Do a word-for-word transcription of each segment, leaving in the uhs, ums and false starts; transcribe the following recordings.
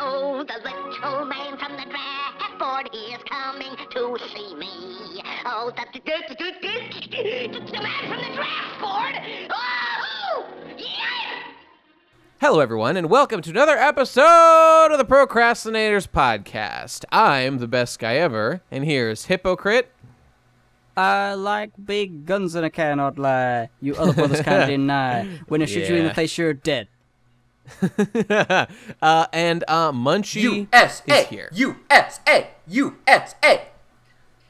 Oh, the little man from the draft board, he is coming to see me. Oh, the, the, the, the, the man from the draft board. Oh, yeah! Hello, everyone, and welcome to another episode of the Procrastinators Podcast. I'm the best guy ever, and here's Hippocrit. I like big guns and I cannot lie. You other brothers can't deny. When I shoot yeah. you in the face, you're dead. uh, and uh, Munchy U S A is here. U S A U S A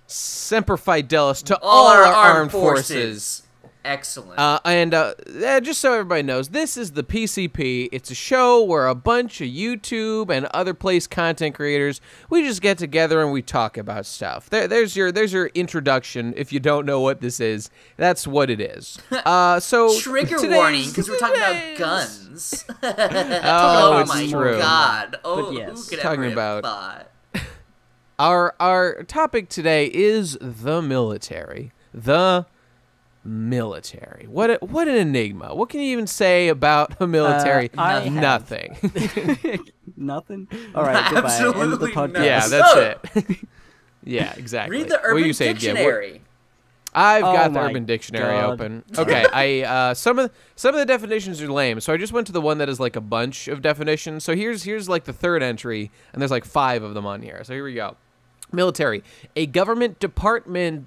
Semper Fidelis to all, all our armed, armed forces. forces. Excellent. Uh, and uh, just so everybody knows, this is the P C P. It's a show where a bunch of YouTube and other place content creators, we just get together and we talk about stuff. There, there's your there's your introduction. If you don't know what this is, that's what it is. Uh, so trigger warning, because we're talking about guns. oh, oh my true. God! Oh, but yes, who could talking ever about thought? our our topic today is the military. The military. What a, what an enigma. What can you even say about a military? Uh, nothing. Nothing? All right, goodbye. Absolutely nothing. Yeah, that's oh. it. Yeah, exactly. Read the Urban what you say, Dictionary. Again? I've oh got the Urban Dictionary God. open. Okay, I uh, some of some of the definitions are lame, so I just went to the one that is like a bunch of definitions. So here's here's like the third entry, and there's like five of them on here. So here we go. Military. A government department.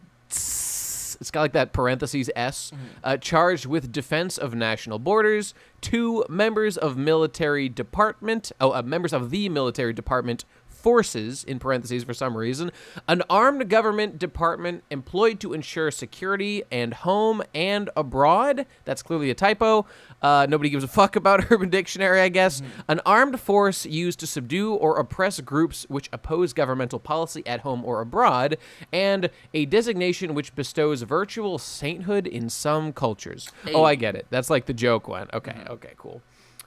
It's got like that parentheses S, uh, charged with defense of national borders, two members of military department, oh, uh, members of the military department forces, in parentheses for some reason, an armed government department employed to ensure security and home and abroad. That's clearly a typo. Uh, nobody gives a fuck about Urban Dictionary, I guess. Mm-hmm. An armed force used to subdue or oppress groups which oppose governmental policy at home or abroad, and a designation which bestows virtual sainthood in some cultures. Hey. Oh, I get it. That's like the joke one. Okay, mm-hmm. okay, cool.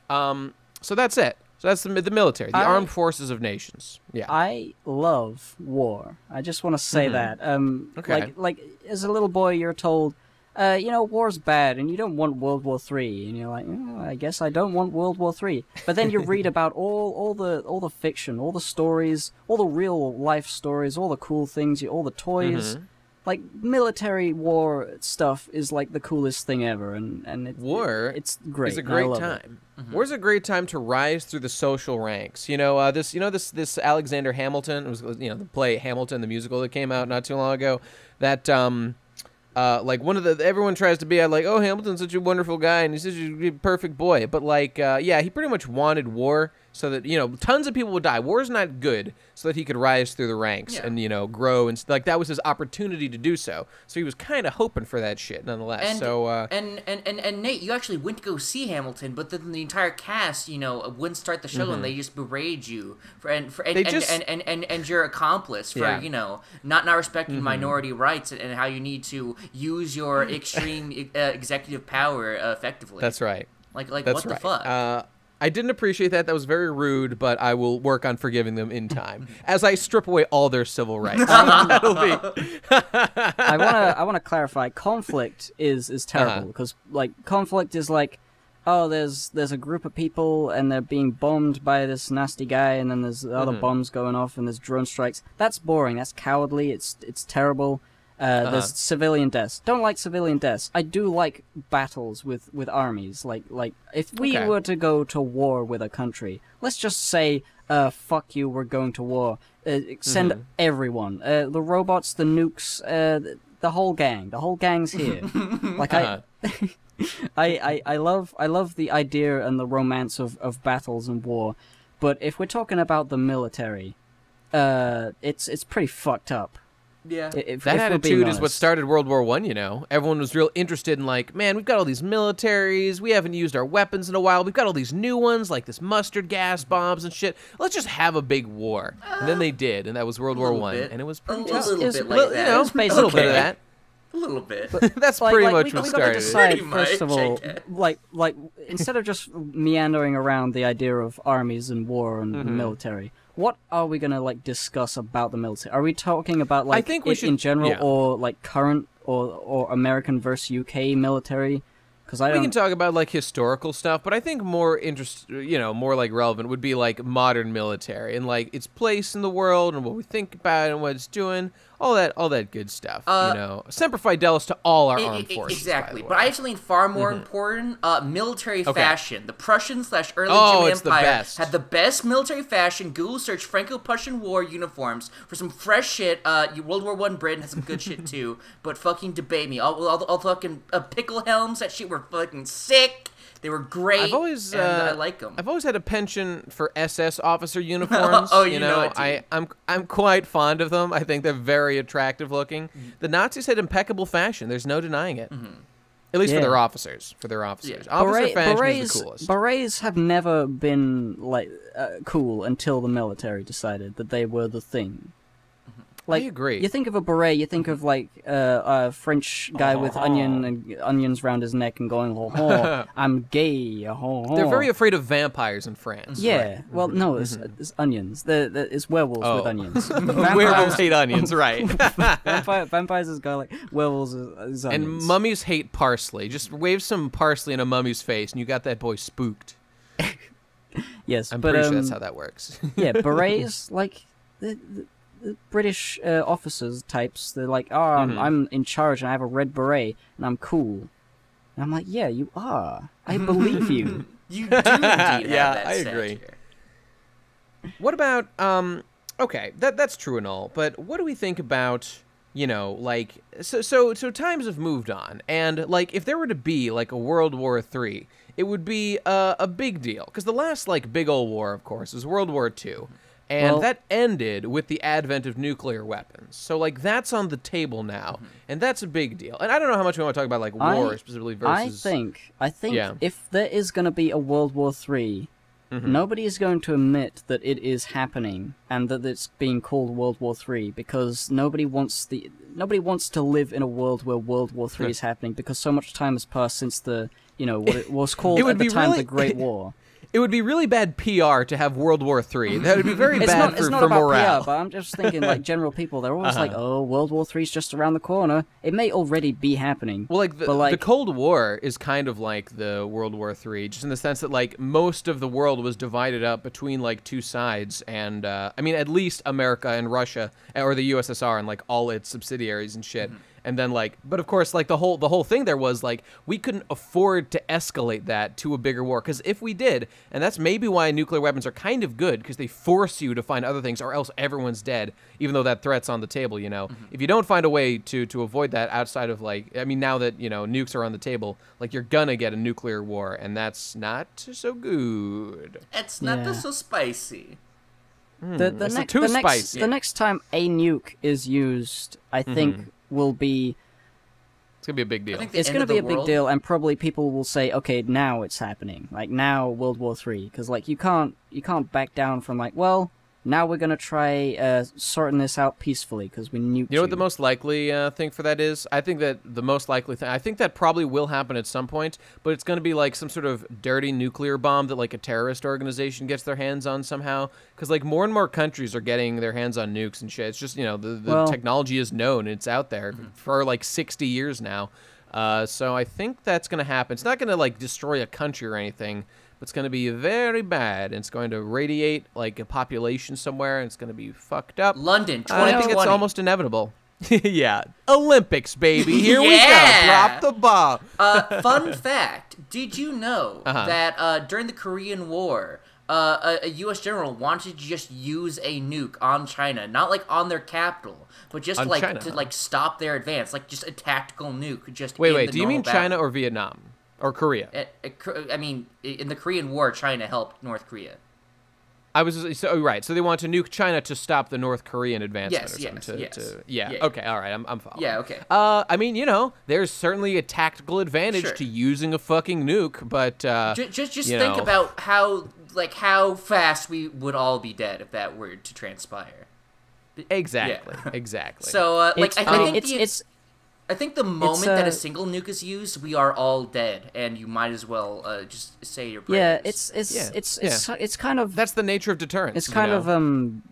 Um, so that's it. So that's the, the military, the I, armed forces of nations. Yeah, I love war. I just want to say mm-hmm. that. Um, okay. Like, like as a little boy, you're told, uh, you know, war's bad, and you don't want World War Three, and you're like, oh, I guess I don't want World War Three. But then you read about all, all the, all the fiction, all the stories, all the real life stories, all the cool things, all the toys. Mm-hmm. Like military war stuff is like the coolest thing ever, and and it, war it, it's great. It's a great time. It. Mm-hmm. War's a great time to rise through the social ranks. You know uh, this. You know this. This Alexander Hamilton was you know the play Hamilton, the musical that came out not too long ago. That um, uh, like one of the everyone tries to be like, oh, Hamilton's such a wonderful guy and he's such a perfect boy. But like uh, yeah, he pretty much wanted war. So that, you know, tons of people would die. War's not good, so that he could rise through the ranks yeah. and, you know, grow. And like, that was his opportunity to do so. So he was kind of hoping for that shit, nonetheless. And, so, uh, and, and, and, and, Nate, you actually went to go see Hamilton, but then the entire cast, you know, wouldn't start the show, mm-hmm. and they just berated you for, and, for, and, and, just... and, and, and, and your accomplice for, yeah. you know, not not respecting mm-hmm. minority rights and, and how you need to use your extreme uh, executive power uh, effectively. That's right. Like, like That's what right. the fuck? Uh, I didn't appreciate that. That was very rude, but I will work on forgiving them in time as I strip away all their civil rights. That'll be. I wanna, I wanna clarify. Conflict is is terrible because uh-huh. like conflict is like, oh, there's there's a group of people and they're being bombed by this nasty guy, and then there's other mm-hmm. bombs going off and there's drone strikes. That's boring. That's cowardly. It's it's terrible. Uh, uh-huh. There's civilian deaths. Don't like civilian deaths. I do like battles with, with armies. Like like if we okay. were to go to war with a country, let's just say, uh, fuck you, we're going to war. Uh, send mm-hmm. everyone, uh, the robots, the nukes, uh, the, the whole gang. The whole gang's here. Like uh-huh. I, I, I, I love I love the idea and the romance of, of battles and war, but if we're talking about the military, uh, it's it's pretty fucked up. Yeah, if, that if attitude is what started World War One. You know, everyone was real interested in like, man, we've got all these militaries, we haven't used our weapons in a while, we've got all these new ones like this mustard gas bombs and shit. Let's just have a big war, uh, and then they did, and that was World War One, and it was pretty tough. A little bit like that. You know, a little bit of that. A little bit. But that's like, pretty like, much we, what we started. Decide, first of all, like like instead of just meandering around the idea of armies and war and mm-hmm. the military. What are we gonna like discuss about the military? Are we talking about like I think we it should, in general, yeah. or like current or or American versus U K military? Because I we don't... can talk about like historical stuff, but I think more interest, you know, more like relevant would be like modern military and like its place in the world and what we think about it and what it's doing, all that, all that good stuff. Uh, you know, Semper Fidelis to all our it, armed it, forces. Exactly, but I actually think far more mm-hmm. important uh, military okay. fashion. The Prussian slash early oh, German Empire the had the best military fashion. Google search Franco-Prussian War uniforms for some fresh shit. Uh, World War One Britain has some good shit too, but fucking debate me. All, all, all fucking uh, pickle helms, that shit. Were fucking sick. They were great. I've always, and uh, I like them. I've always had a penchant for S S officer uniforms. oh, you, you know, know I, I'm I'm quite fond of them. I think they're very attractive looking. Mm-hmm. The Nazis had impeccable fashion. There's no denying it. Mm-hmm. At least yeah. for their officers. For their officers. Yeah. Officer Beret, fashion berets, is the coolest. Berets have never been like uh, cool until the military decided that they were the thing. Like, I agree. You think of a beret, you think of like uh, a French guy oh, with onion and onions round his neck and going, ho, ho, I'm gay. Ho, ho. They're very afraid of vampires in France. Yeah. Right? Well, no, it's, mm-hmm. it's onions. They're, they're, it's werewolves oh. with onions. Werewolves hate onions, right? Vampire, vampires is garlic. Werewolves is onions. And mummies hate parsley. Just wave some parsley in a mummy's face, and you got that boy spooked. Yes, I'm but, pretty um, sure that's how that works. Yeah, berets like. The, the, British uh, officers types, they're like, oh, I'm, mm-hmm. I'm in charge and I have a red beret and I'm cool. And I'm like, yeah, you are. I believe you. You do indeed have yeah, that I stature. Agree. What about, um, okay, that that's true and all, but what do we think about, you know, like, so, so, so times have moved on, and, like, if there were to be, like, a World War Three, it would be uh, a big deal, because the last, like, big old war, of course, is World War Two. And well, that ended with the advent of nuclear weapons. So, like, that's on the table now, mm-hmm. and that's a big deal. And I don't know how much we want to talk about, like, war I, specifically versus... I think, I think yeah. if there is going to be a World War Three, mm-hmm. nobody is going to admit that it is happening and that it's being called World War Three, because nobody wants the nobody wants to live in a world where World War Three is happening, because so much time has passed since the, you know, what it was called it at the time really... the Great War. It would be really bad P R to have World War Three. That would be very it's bad not, for, it's not for about morale. P R, but I'm just thinking, like, general people, they're always uh-huh. like, oh, World War Three's just around the corner. It may already be happening. Well, like the, but, like, the Cold War is kind of like the World War Three, just in the sense that, like, most of the world was divided up between, like, two sides. And, uh, I mean, at least America and Russia, or the U S S R and, like, all its subsidiaries and shit. Mm-hmm. And then, like, but of course, like, the whole the whole thing there was, like, we couldn't afford to escalate that to a bigger war. Because if we did, and that's maybe why nuclear weapons are kind of good, because they force you to find other things, or else everyone's dead, even though that threat's on the table, you know. Mm-hmm. If you don't find a way to, to avoid that outside of, like, I mean, now that, you know, nukes are on the table, like, you're gonna get a nuclear war, and that's not so good. It's not yeah. so spicy. Mm, the, the, it's ne too the, spicy. Next, yeah. the next time a nuke is used, I mm-hmm. think... will be it's gonna be a big deal. It's gonna be a world... big deal, and probably people will say, okay, now it's happening, like, now World War Three, because, like, you can't you can't back down from, like, well, now we're gonna try uh sorting this out peacefully because we nuked you. You know what the most likely uh thing for that is? I think that the most likely thing, I think that probably will happen at some point, but it's gonna be like some sort of dirty nuclear bomb that, like, a terrorist organization gets their hands on somehow, because, like, more and more countries are getting their hands on nukes and shit. It's just, you know, the, the well, technology is known, it's out there mm-hmm. for like sixty years now, uh so I think that's gonna happen. It's not gonna, like, destroy a country or anything. It's going to be very bad, and it's going to radiate, like, a population somewhere, and it's going to be fucked up. London, twenty twenty. I think it's almost inevitable. Yeah. Olympics, baby. Here yeah. we go. Drop the bomb. uh, fun fact. Did you know uh-huh. that uh, during the Korean War, uh, a, a U S general wanted to just use a nuke on China? Not, like, on their capital, but just, on like, China. to, like, stop their advance. Like, just a tactical nuke. Just Wait, in wait. The do you mean battle. China or Vietnam? Or Korea? I mean, in the Korean War, China helped North Korea. I was so right. So they want to nuke China to stop the North Korean advancement. Yes, or yes, to, yes. To, yeah. yeah. Okay. All right. I'm, I'm following. Yeah. Okay. Uh, I mean, you know, there's certainly a tactical advantage sure. to using a fucking nuke, but uh, just just, just think know. about how like how fast we would all be dead if that were to transpire. Exactly. Yeah. Exactly. So uh, like, it's, I, I think um, it's. it's I think the moment uh, that a single nuke is used, we are all dead, and you might as well uh, just say your prayers. Yeah, it's it's yeah. it's it's, yeah. it's kind of that's the nature of deterrence. It's kind you know? of um,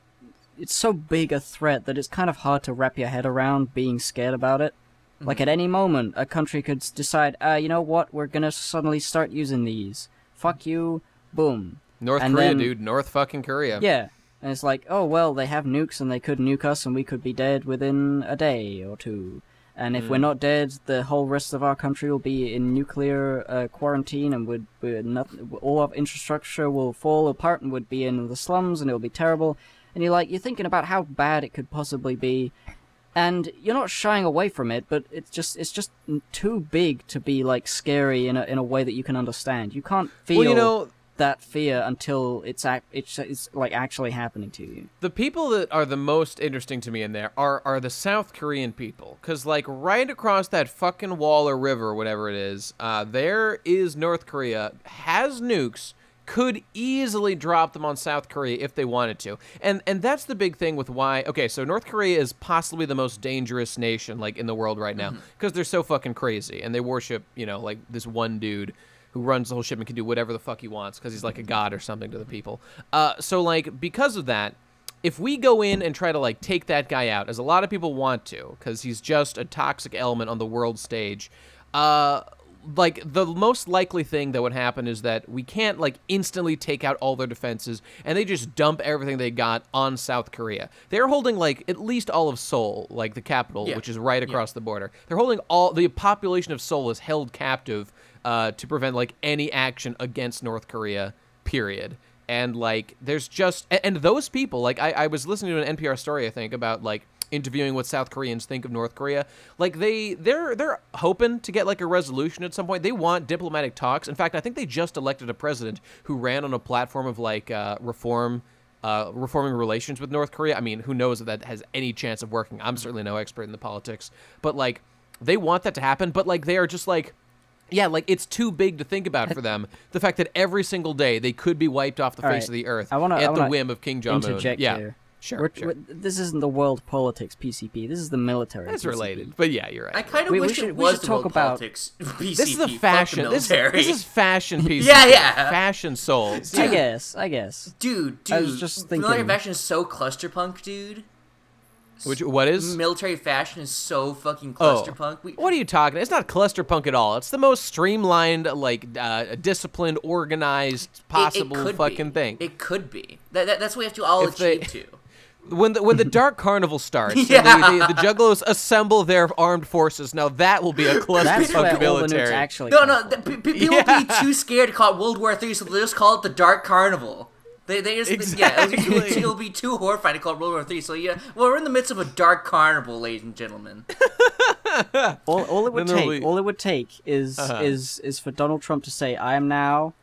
it's so big a threat that it's kind of hard to wrap your head around being scared about it. Mm-hmm. Like, at any moment, a country could decide, uh, you know what, we're gonna suddenly start using these. Fuck you. Boom. North and Korea, then, dude. North fucking Korea. Yeah. And it's like, oh, well, they have nukes and they could nuke us and we could be dead within a day or two. And if mm. we're not dead, the whole rest of our country will be in nuclear uh, quarantine and would all our infrastructure will fall apart and would be in the slums and it'll be terrible. And you're like, you're thinking about how bad it could possibly be. And you're not shying away from it, but it's just it's just too big to be, like, scary in a, in a way that you can understand. You can't feel... Well, you know... that fear until it's, ac it's it's like actually happening to you. The people that are the most interesting to me in there are are the South Korean people, because like right across that fucking wall or river, whatever it is, uh, there is North Korea, has nukes, could easily drop them on South Korea if they wanted to, and and that's the big thing with why. Okay, so North Korea is possibly the most dangerous nation like in the world right now because mm-hmm. they're so fucking crazy and they worship, you know, like this one dude who runs the whole ship and can do whatever the fuck he wants because he's like a god or something to the people. Uh, so, like, because of that, if we go in and try to, like, take that guy out, as a lot of people want to, because he's just a toxic element on the world stage, uh, like, the most likely thing that would happen is that we can't, like, instantly take out all their defenses, and they just dump everything they got on South Korea. They're holding, like, at least all of Seoul, like, the capital, yeah. which is right across yeah. the border. They're holding all... The population of Seoul is held captive... Uh, to prevent, like, any action against North Korea, period. And, like, there's just... And, and those people, like, I, I was listening to an N P R story, I think, about, like, interviewing what South Koreans think of North Korea. Like, they, they're, they're hoping to get, like, a resolution at some point. They want diplomatic talks. In fact, I think they just elected a president who ran on a platform of, like, uh, reform... Uh, reforming relations with North Korea. I mean, who knows if that has any chance of working. I'm certainly no expert in the politics. But, like, they want that to happen. But, like, they are just, like... Yeah, like, it's too big to think about for them. The fact that every single day they could be wiped off the All face right. of the earth I wanna, at I the whim of King Jong-un. Yeah, here. sure. We're, sure. We're, this isn't the world politics P C P. This is the military. That's P C P. Related, but yeah, you're right. I kind of wish we should, it was we should the talk world about, politics P C P. This is the fashion. The this, this is fashion P C P. yeah, yeah. Fashion souls. Dude, I guess. I guess. Dude, dude. I was just thinking. Military fashion is so clusterpunk, dude. Which, what is? Military fashion is so fucking clusterpunk. Oh. What are you talking about? It's not clusterpunk at all. It's the most streamlined, like, uh, disciplined, organized, possible it, it fucking be. thing. It could be. That, that, that's what we have to all if achieve they, to. When the, when the Dark Carnival starts, yeah. and the, the, the Juggalos assemble their armed forces, now that will be a clusterfuck military. Actually no, no, the, people yeah. will be too scared to call it World War Three, so they'll just call it the Dark Carnival. They, they just, exactly. yeah, it'll, it'll be too horrifying to call it World War Three. So yeah, well, we're in the midst of a dark carnival, ladies and gentlemen. all, all it would then take, be... all it would take is uh-huh. is is for Donald Trump to say, "I am now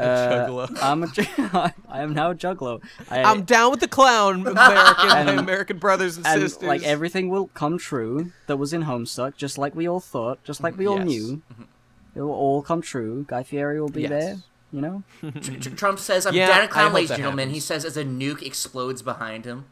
uh, a juggler. I'm a, I am now a juggler. I, I'm down with the clown, American, and, my American brothers and, and sisters. Like everything will come true that was in Homestuck, just like we all thought, just like we all yes. knew. Mm-hmm. It will all come true. Guy Fieri will be yes. there." You know, Trump says, "I'm yeah, down a clown, ladies and gentlemen." Happens. He says, as a nuke explodes behind him,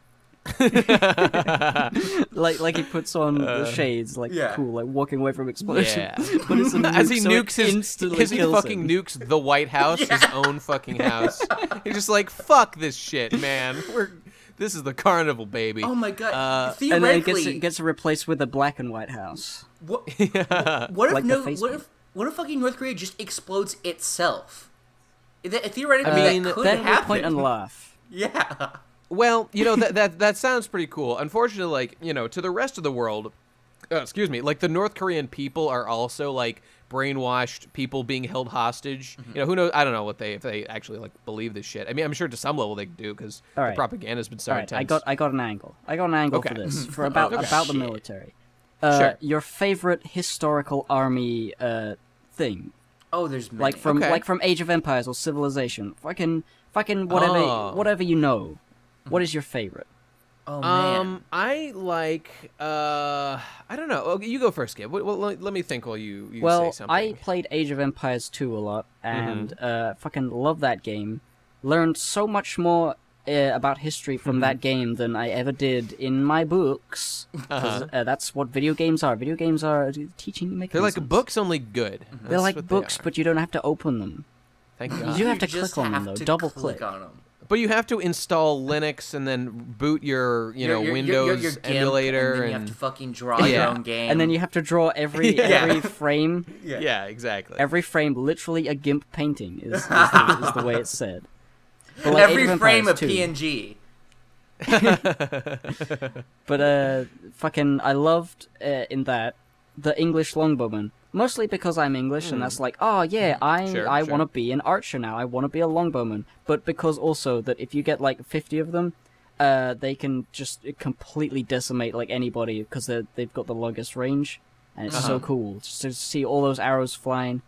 like like he puts on uh, the shades, like yeah. cool, like walking away from explosion. Yeah. But it's a nuke, as he so nukes his, instantly as he fucking him. nukes the White House, yeah. his own fucking house. He's just like, "Fuck this shit, man. We're this is the carnival, baby." Oh my god! Uh, Theoretically, and then it gets, it gets replaced with a black and white house. What? yeah. What if like no? What if what if fucking North Korea just explodes itself? Theoretically, I mean, that could then happen. Point and laugh. Yeah. Well, you know, that, that that sounds pretty cool. Unfortunately, like, you know, to the rest of the world, uh, excuse me, like, the North Korean people are also, like, brainwashed people being held hostage. Mm-hmm. You know, who knows? I don't know what they, if they actually, like, believe this shit. I mean, I'm sure to some level they do, because right. the propaganda's been so right. intense. I got, I got an angle. I got an angle okay. for this, for about, okay. about the military. Uh, sure. Your favorite historical army uh, thing. Oh, there's many. Like from okay. like from Age of Empires or Civilization, fucking fucking whatever oh. whatever you know. What is your favorite? Oh man, um, I like uh, I don't know. Okay, you go first, Gabe. Well, let, let me think while you, you well, say something. Well, I played Age of Empires two a lot, and mm-hmm. uh, fucking love that game. Learned so much more uh, about history from mm-hmm. that game than I ever did in my books. Uh-huh. uh, that's what video games are. Video games are teaching mechanisms. They're like books, only good. Mm-hmm. They're like books, they but you don't have to open them. Thank God. You do have to you click on them, though. Double click. click. On them. But you have to install Linux and then boot your, you know, your, your, Windows your, your, your emulator, and then you and... have to fucking draw yeah. your own game, and then you have to draw every yeah. every frame. Yeah. yeah, exactly. Every frame, literally a GIMP painting, is, is, the, is the way it's said. But like every frame of P N G. But uh, fucking, I loved uh, in that the English longbowman. Mostly because I'm English, mm. and that's like, oh yeah, I sure, I sure. want to be an archer now. I want to be a longbowman. But because also that if you get like fifty of them, uh, they can just completely decimate like anybody because they they've got the longest range, and it's uh-huh. so cool just to see all those arrows flying.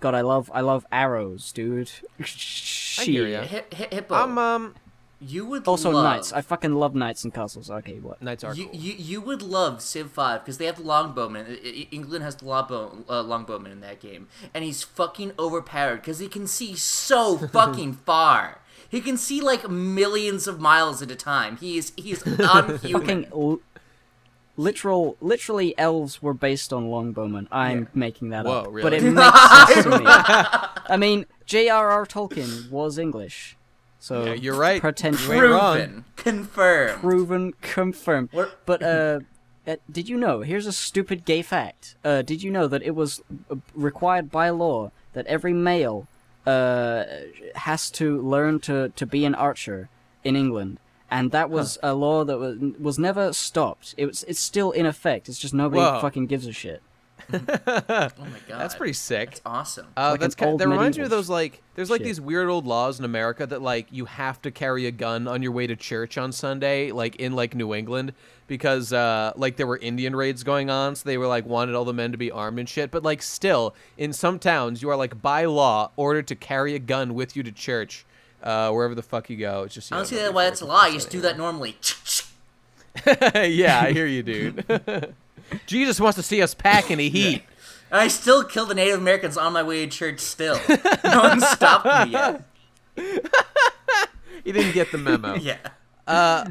God, I love I love arrows, dude. I hear ya. Hi hi hippo. I'm, um, you would also love... knights. I fucking love knights and castles. Okay, what knights are? You cool. you, you would love Civ five because they have longbowmen. England has longbow, uh, longbowmen in that game, and he's fucking overpowered because he can see so fucking far. He can see like millions of miles at a time. He is he is unhuman. Fucking literal, literally, elves were based on longbowmen. I'm yeah. making that Whoa, up, really? But it makes sense to me. I mean, J R R Tolkien was English. So yeah, you're right. Pretend proven, wrong. confirmed, proven, confirmed. We're... But uh, did you know? Here's a stupid gay fact. Uh, did you know that it was required by law that every male uh has to learn to to be an archer in England, and that was huh. a law that was was never stopped. It was it's still in effect. It's just nobody Whoa. fucking gives a shit. Oh my god, that's pretty sick. That's awesome. Uh, like that's kind, that reminds me of those like there's like shit. these weird old laws in America that like you have to carry a gun on your way to church on Sunday, like in like New England, because uh, like there were Indian raids going on, so they were like wanted all the men to be armed and shit. But like still, in some towns, you are like by law ordered to carry a gun with you to church, uh, wherever the fuck you go. It's just you I don't see that why that's a law. You just do that normally. Yeah, I hear you, dude. Jesus wants to see us pack in the heat. And I still kill the Native Americans on my way to church still. No one stopped me yet. You didn't get the memo. Yeah. Uh,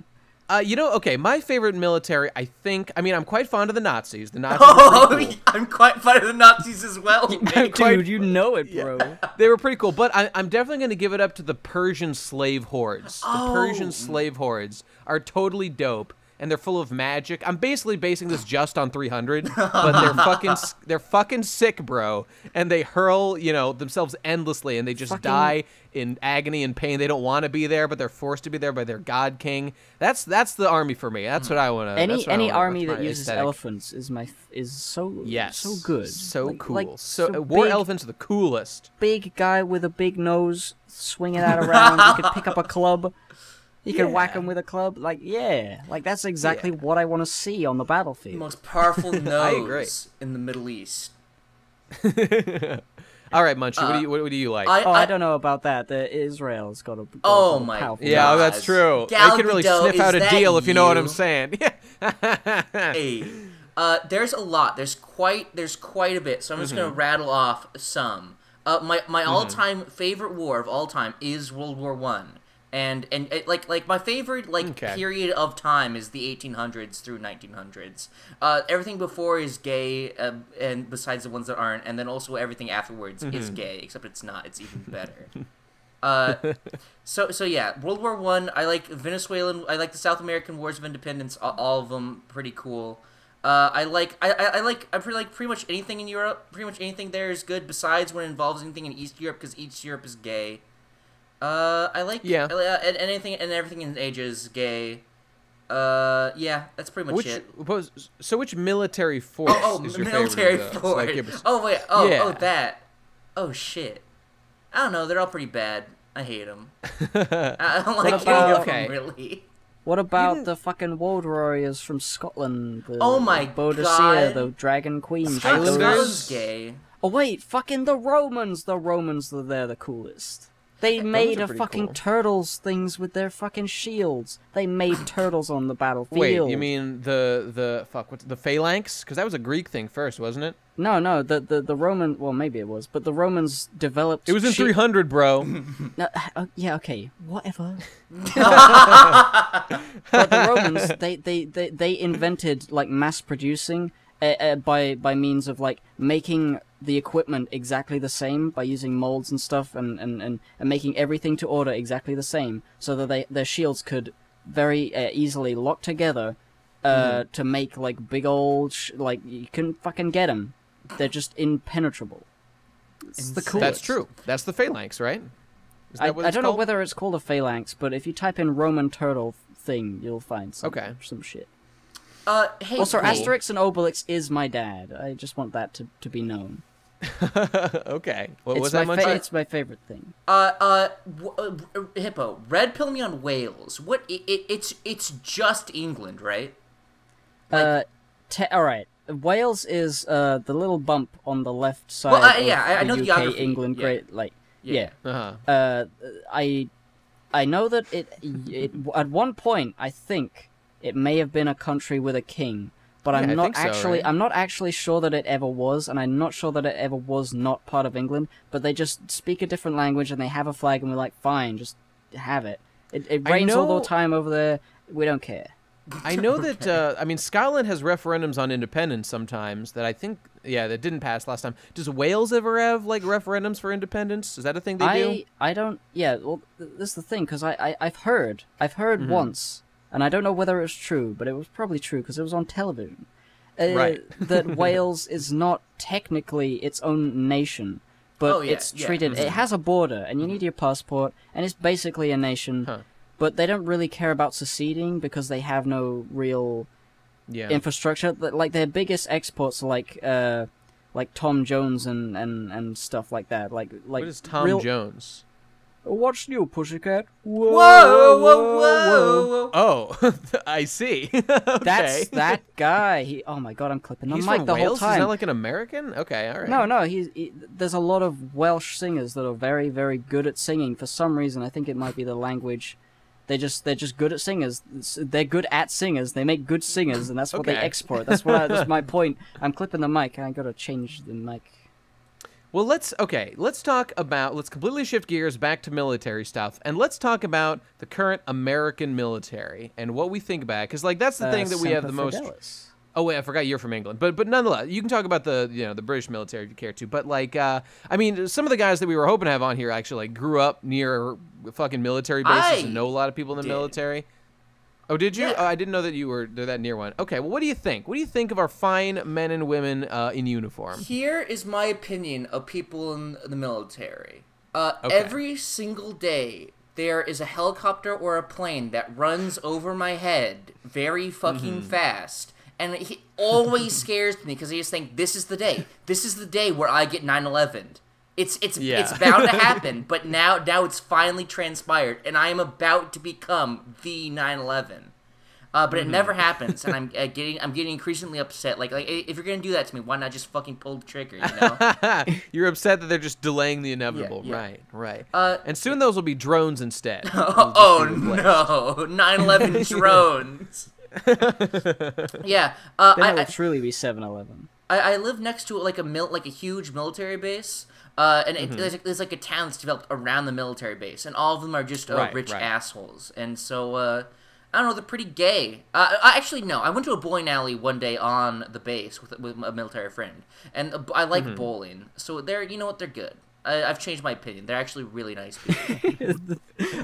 uh, you know, okay, my favorite military, I think, I mean, I'm quite fond of the Nazis. The Nazis oh, cool. yeah, I'm quite fond of the Nazis as well. Dude, quite, you know it, bro. Yeah. They were pretty cool, but I, I'm definitely going to give it up to the Persian slave hordes. The oh. Persian slave hordes are totally dope. And they're full of magic. I'm basically basing this just on three hundred, but they're fucking they're fucking sick, bro. And they hurl, you know, themselves endlessly, and they just fucking... die in agony and pain. They don't want to be there, but they're forced to be there by their god king. That's that's the army for me. That's what I want to. Any any army that uses aesthetic. elephants is my is so yes. so good, so like, cool. Like, so so war big, elephants are the coolest. Big guy with a big nose, swinging that around. You could pick up a club. You can yeah. whack him with a club, like yeah, like that's exactly yeah. what I want to see on the battlefield. The most powerful nose in the Middle East. All right, Munchie, uh, what do you what, what do you like? I, oh, I, I don't know about that. The Israel's got a got oh a my powerful yeah, nose. That's true. Gal they can really Gadot, sniff out a deal you? if you know what I'm saying. Hey, uh, there's a lot. There's quite there's quite a bit. So I'm just mm-hmm. gonna rattle off some. Uh, my my all time mm-hmm. favorite war of all time is World War One. And, and and like like my favorite like okay. period of time is the eighteen hundreds through nineteen hundreds. Uh, everything before is gay, uh, and besides the ones that aren't, and then also everything afterwards mm-hmm. is gay, except it's not. It's even better. uh, so so yeah, World War One. I, I like Venezuelan. I like the South American Wars of Independence. All, all of them pretty cool. Uh, I like I, I, I like I pretty like pretty much anything in Europe. Pretty much anything there is good, besides when it involves anything in East Europe, because East Europe is gay. Uh, I like yeah. uh, anything and everything in ages gay. Uh, yeah, that's pretty much which, it. So which military force oh, oh, is your military favorite? Force. Like was... Oh, wait. Oh, yeah. oh, that. Oh, shit. I don't know. They're all pretty bad. I hate them. I don't like about, any of them, really. What about the fucking World Warriors from Scotland? The, oh, my the Bodicea, God. The Dragon Queen. Scotland's gay. Oh, wait. Fucking the Romans. The Romans, are they're the coolest. They made a fucking cool. turtles things with their fucking shields. They made turtles on the battlefield. Wait, you mean the the fuck what's the phalanx? Because that was a Greek thing first, wasn't it? No, no, the the the Roman. Well, maybe it was, but the Romans developed. It was in three hundred, bro. No, uh, yeah, okay, whatever. But the Romans, they they they they invented like mass producing uh, uh, by by means of like making the equipment exactly the same by using molds and stuff and, and, and, and making everything to order exactly the same so that they, their shields could very uh, easily lock together uh, mm. to make, like, big old... Sh like, you couldn't fucking get them. They're just impenetrable. It's the coolest. That's true. That's the phalanx, right? Is that I, what I don't called? know whether it's called a phalanx, but if you type in Roman turtle thing, you'll find some, okay. some shit. Uh, hey, also, cool. Asterix and Obelix is my dad. I just want that to, to be known. Okay. What it's was that? My it's my favorite thing. Uh, uh, w uh Hippo, red pill me on Wales. What? It, it, it's it's just England, right? Like... Uh, te all right. Wales is uh the little bump on the left side. Well, uh, yeah, I, I know the U K, England, yeah. Great, like, yeah. yeah. Uh-huh. Uh, I, I know that it, it at one point I think. It may have been a country with a king, but yeah, I'm not actually so, right? I'm not actually sure that it ever was, and I'm not sure that it ever was not part of England, but they just speak a different language and they have a flag and we're like, fine, just have it. It, it rains know... all the time over there. We don't care. I know that, uh, I mean, Scotland has referendums on independence sometimes that I think, yeah, that didn't pass last time. Does Wales ever have, like, referendums for independence? Is that a thing they I, do? I don't, yeah, well, this is the thing, because I, I, I've heard, I've heard mm-hmm. once... and I don't know whether it was true, but it was probably true because it was on television, uh, right. that Wales is not technically its own nation, but oh, yeah, it's treated... Yeah. It has a border, and you need your passport, and it's basically a nation, huh. but they don't really care about seceding because they have no real yeah. infrastructure. Like, their biggest exports are like, uh, like Tom Jones and, and, and stuff like that. Like, like what is Tom real... Jones? What's new, pussycat? Whoa, whoa, whoa, whoa. whoa. Oh, I see. Okay. That's that guy. He, oh my god, I'm clipping on mic the Wales? whole time. He's not like an American? Okay, all right. No, no, he's, he, there's a lot of Welsh singers that are very, very good at singing. For some reason, I think it might be the language. They just, they're just good at singers. They're good at singers. They make good singers, and that's what okay. they export. That's, what I, that's my point. I'm clipping the mic. I gotta change the mic. Well, let's, okay, let's talk about, let's completely shift gears back to military stuff, and let's talk about the current American military and what we think about it, because, like, that's the uh, thing that Semper we have the Fidelis. most... Oh, wait, I forgot you're from England, but but nonetheless, you can talk about the, you know, the British military if you care to, but, like, uh, I mean, some of the guys that we were hoping to have on here actually, like, grew up near fucking military bases I and know a lot of people in the did. military. Oh, did you? Yeah. Oh, I didn't know that you were that near one. Okay, well, what do you think? What do you think of our fine men and women uh, in uniform? Here is my opinion of people in the military. Uh, okay. Every single day, there is a helicopter or a plane that runs over my head very fucking mm-hmm. fast, and it always scares me because I just think, this is the day. This is the day where I get nine eleven'd. It's it's yeah. it's bound to happen, but now now it's finally transpired, and I am about to become the nine eleven. Uh, but mm-hmm. it never happens, and I'm uh, getting I'm getting increasingly upset. Like, like if you're gonna do that to me, why not just fucking pull the trigger? You know, you're upset that they're just delaying the inevitable, yeah, yeah. right? Right. Uh, and soon those will be drones instead. oh, oh no, nine eleven drones. yeah, uh, then I, it will truly be seven eleven. I, I live next to like a mil like a huge military base. Uh, and it, mm-hmm. there's, there's, like, a town that's developed around the military base, and all of them are just oh, right, rich right. assholes. And so, uh, I don't know, they're pretty gay. Uh, I, actually, no, I went to a bowling alley one day on the base with, with a military friend, and uh, I like mm-hmm. bowling. So they're, you know what, they're good. I, I've changed my opinion. They're actually really nice people.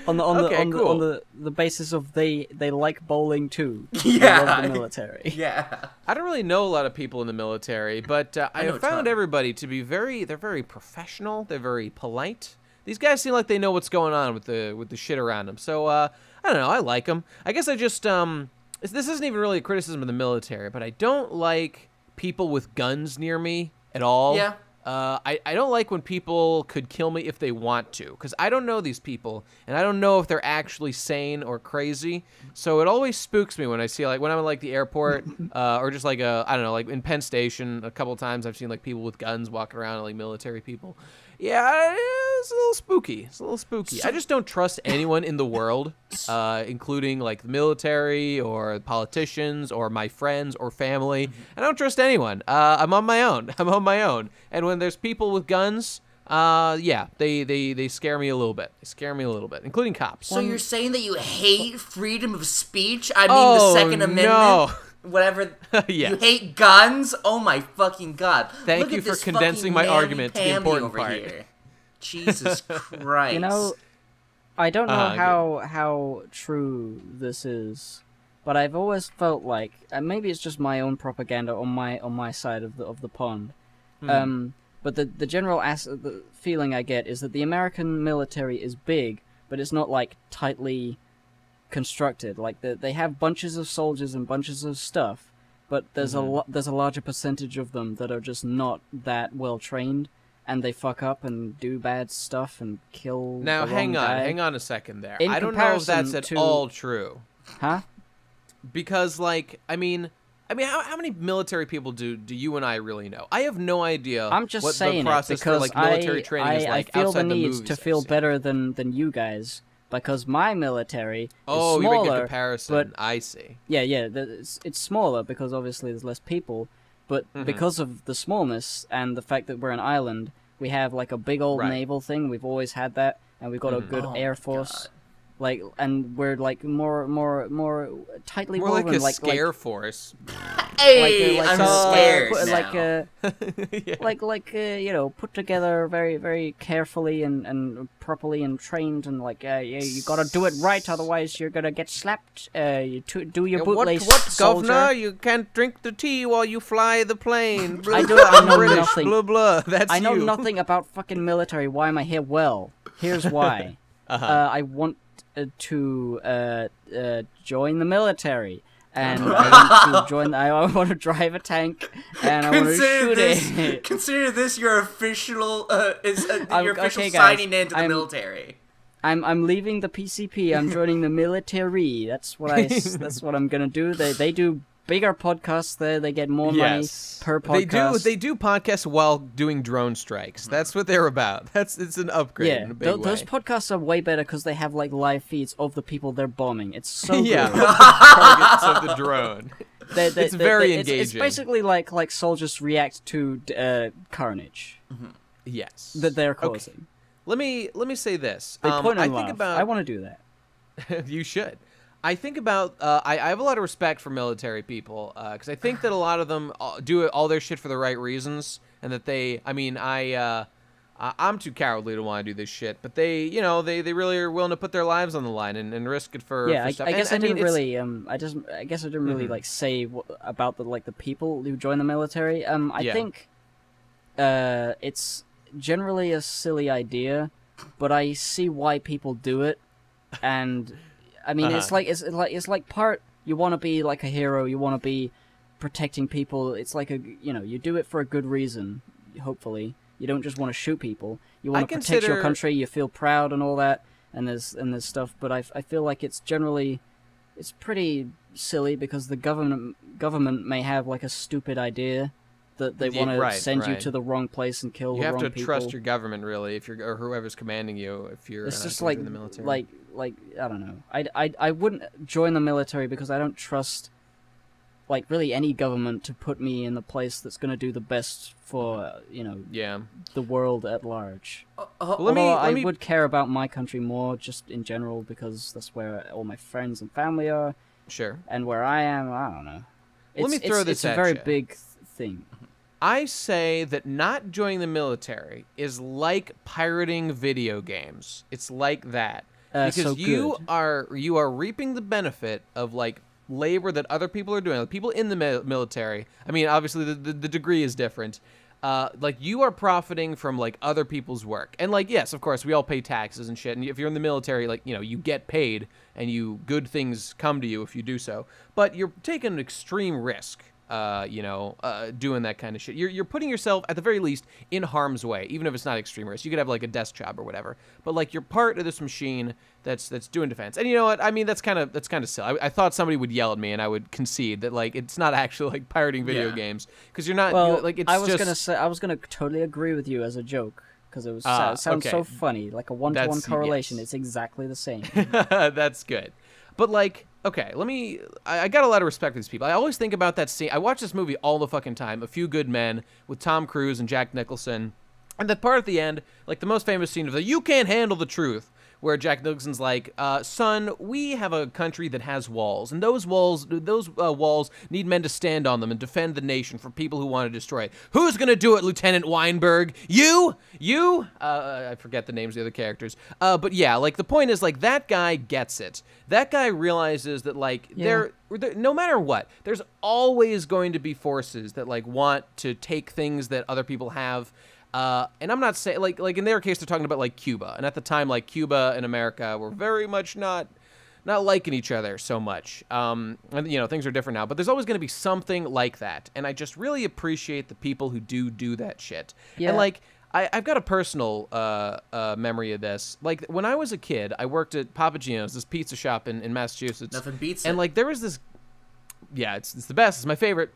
on the on the okay, on, cool. the, on the, the basis of they they like bowling too. Yeah, they love the military. Yeah. I don't really know a lot of people in the military, but uh, I, I have found everybody to be very they're very professional. They're very polite. These guys seem like they know what's going on with the with the shit around them. So uh, I don't know. I like them. I guess I just um this isn't even really a criticism of the military, but I don't like people with guns near me at all. Yeah. Uh, I, I don't like when people could kill me if they want to, because I don't know these people, and I don't know if they're actually sane or crazy, so it always spooks me when I see, like, when I'm at, like, the airport, uh, or just, like, a, I don't know, like, in Penn Station, a couple times I've seen, like, people with guns walking around, like, military people. Yeah, it's a little spooky. It's a little spooky. So I just don't trust anyone in the world, uh, including, like, the military or politicians or my friends or family. Mm-hmm. I don't trust anyone. Uh, I'm on my own. I'm on my own. And when there's people with guns, uh, yeah, they, they, they scare me a little bit. They scare me a little bit, including cops. So you're saying that you hate freedom of speech? I mean, oh, the Second Amendment? No. whatever. Yes. You hate guns? Oh my fucking god. Thank Look you for condensing my argument to the important part. Here. Jesus Christ. You know, I don't know uh, how yeah. how true this is, but I've always felt like, and maybe it's just my own propaganda on my on my side of the of the pond. Hmm. Um but the the general as the feeling I get is that the American military is big, but it's not like tightly constructed. Like the, they have bunches of soldiers and bunches of stuff, but there's mm-hmm. a there's a larger percentage of them that are just not that well trained, and they fuck up and do bad stuff and kill. Now the hang wrong on, guy. hang on a second there. In I don't know if that's at to... all true. Huh? Because like I mean, I mean, how, how many military people do do you and I really know? I have no idea. I'm just what saying the process it because for, like military I, training I, is like I feel outside the need the movies to feel better than than you guys. Because my military is oh, smaller. Oh, you make a comparison. But, I see. Yeah, yeah. It's, it's smaller because obviously there's less people. But mm-hmm. because of the smallness and the fact that we're an island, we have like a big old right. naval thing. We've always had that. And we've got mm-hmm. a good oh, air force. God. Like, and we're like more, more, more tightly more woven. Like a like, scare like, force. Hey, like, like, I'm uh, scared uh, like, now. Like, uh, yeah. like, like, uh, you know, put together very, very carefully and and properly and trained and like, uh, you, you gotta do it right, otherwise you're gonna get slapped. Uh, you to, do your yeah, bootlace, what, what, soldier. Governor? You can't drink the tea while you fly the plane. I do. I know British, nothing. Blah blah. That's I know you. nothing about fucking military. Why am I here? Well, here's why. uh-huh. uh, I want. to uh, uh, join the military, and I want to join. The, I want to drive a tank, and I want to shoot this, it. Consider this your official, uh, is uh, your official okay, signing into the I'm, military. I'm I'm leaving the P C P. I'm joining the military. That's what I. That's what I'm gonna do. They they do bigger podcasts there. They get more yes. money per podcast. They do. They do podcasts while doing drone strikes. That's what they're about. That's it's an upgrade. Yeah, in a big th way. Those podcasts are way better because they have like live feeds of the people they're bombing. It's so yeah. good. Targets of the drone. They're, they're, it's they're, very they're, engaging. It's, it's basically like like soldiers react to uh, carnage. Mm-hmm. Yes, that they're causing. Okay. Let me let me say this. They um, point I think about. I want to do that. You should. I think about, uh, I, I have a lot of respect for military people, because uh, I think that a lot of them do all their shit for the right reasons, and that they, I mean, I, uh, I'm too cowardly to want to do this shit, but they, you know, they, they really are willing to put their lives on the line and, and risk it for, yeah, for stuff. Yeah, I, I guess and, I, I mean, didn't really, um, I just, I guess I didn't really, mm-hmm. like, say what, about, the like, the people who join the military. Um, I yeah. think uh, it's generally a silly idea, but I see why people do it, and... I mean, uh-huh. it's like it's like it's like part. You want to be like a hero. You want to be protecting people. It's like a you know you do it for a good reason. Hopefully, you don't just want to shoot people. You want to protect consider... your country. You feel proud and all that. And there's and there's stuff. But I I feel like it's generally it's pretty silly because the government government may have like a stupid idea that they want to yeah, right, send right. you to the wrong place and kill you the wrong people. You have to trust your government really if you're or whoever's commanding you if you're. It's just like in the military. like. Like, I don't know. I, I, I wouldn't join the military because I don't trust, like, really any government to put me in the place that's going to do the best for, you know, yeah. the world at large. Uh, uh, well, let me, let I me... would care about my country more just in general because that's where all my friends and family are. Sure. And where I am, I don't know. It's, let me throw it's, this it's at It's a very you. big th thing. I say that not joining the military is like pirating video games. It's like that. Uh, because so you good. are you are reaping the benefit of like labor that other people are doing, like people in the mi military. I mean, obviously the, the the degree is different. Uh, like you are profiting from like other people's work, and like yes, of course we all pay taxes and shit. And if you're in the military, like you know you get paid, and you good things come to you if you do so. But you're taking an extreme risk. Uh, you know, uh, doing that kind of shit. You're, you're putting yourself, at the very least, in harm's way, even if it's not extreme risk. You could have, like, a desk job or whatever. But, like, you're part of this machine that's that's doing defense. And you know what? I mean, that's kind of that's kind of silly. I, I thought somebody would yell at me, and I would concede that, like, it's not actually, like, pirating video yeah. games. Because you're not, well, you know, like, it's I was just... Gonna say, I was going to totally agree with you as a joke. Because it, uh, it sounds okay. so funny. Like, a one-to-one -one correlation. Yes. It's exactly the same. That's good. But, like... Okay, let me... I, I got a lot of respect for these people. I always think about that scene. I watch this movie all the fucking time, A Few Good Men, with Tom Cruise and Jack Nicholson. And that part at the end, like the most famous scene of the, you can't handle the truth, where Jack Nicholson's like, uh, son, we have a country that has walls, and those walls, those uh, walls need men to stand on them and defend the nation from people who want to destroy it. Who's gonna do it, Lieutenant Weinberg? You? You? Uh, I forget the names of the other characters. Uh, but yeah, like, the point is, like, that guy gets it. That guy realizes that, like, yeah. they're... no matter what, there's always going to be forces that, like, want to take things that other people have. Uh, and I'm not saying, like, like in their case, they're talking about, like, Cuba. And at the time, like, Cuba and America were very much not, not liking each other so much. Um, and, you know, things are different now. But there's always going to be something like that. And I just really appreciate the people who do do that shit. Yeah. And, like... I, I've got a personal uh, uh, memory of this. Like, when I was a kid, I worked at Papa Gino's, this pizza shop in, in Massachusetts. Nothing beats it. And, like, there was this... Yeah, it's, it's the best. It's my favorite.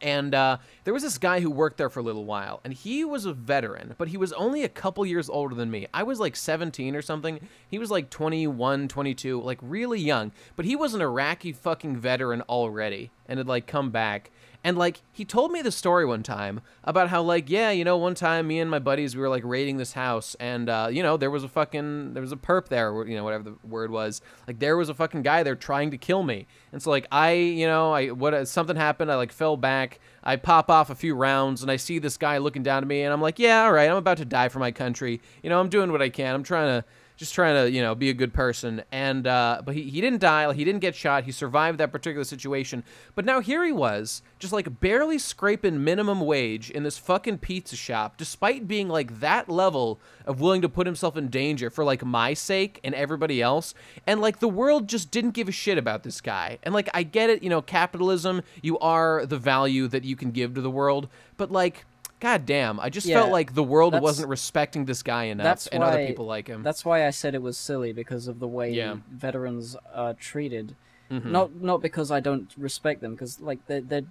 And uh, there was this guy who worked there for a little while, and he was a veteran, but he was only a couple years older than me. I was, like, seventeen or something. He was, like, twenty-one, twenty-two, like, really young. But he was an Iraqi fucking veteran already and had, like, come back. And, like, he told me the story one time about how, like, yeah, you know, one time me and my buddies, we were, like, raiding this house. And, uh, you know, there was a fucking, there was a perp there, you know, whatever the word was. Like, there was a fucking guy there trying to kill me. And so, like, I, you know, I what something happened. I, like, fell back. I pop off a few rounds, and I see this guy looking down at me. And I'm like, yeah, all right, I'm about to die for my country. You know, I'm doing what I can. I'm trying to. Just trying to, you know, be a good person. And, uh, but he, he didn't die. Like, he didn't get shot. He survived that particular situation. But now here he was, just, like, barely scraping minimum wage in this fucking pizza shop, despite being, like, that level of willing to put himself in danger for, like, my sake and everybody else. And, like, the world just didn't give a shit about this guy. And, like, I get it, you know, capitalism, you are the value that you can give to the world. But, like... God damn, I just yeah, felt like the world wasn't respecting this guy enough that's and why, other people like him. That's why I said it was silly, because of the way yeah. veterans are treated. Mm-hmm. Not not because I don't respect them, because like they they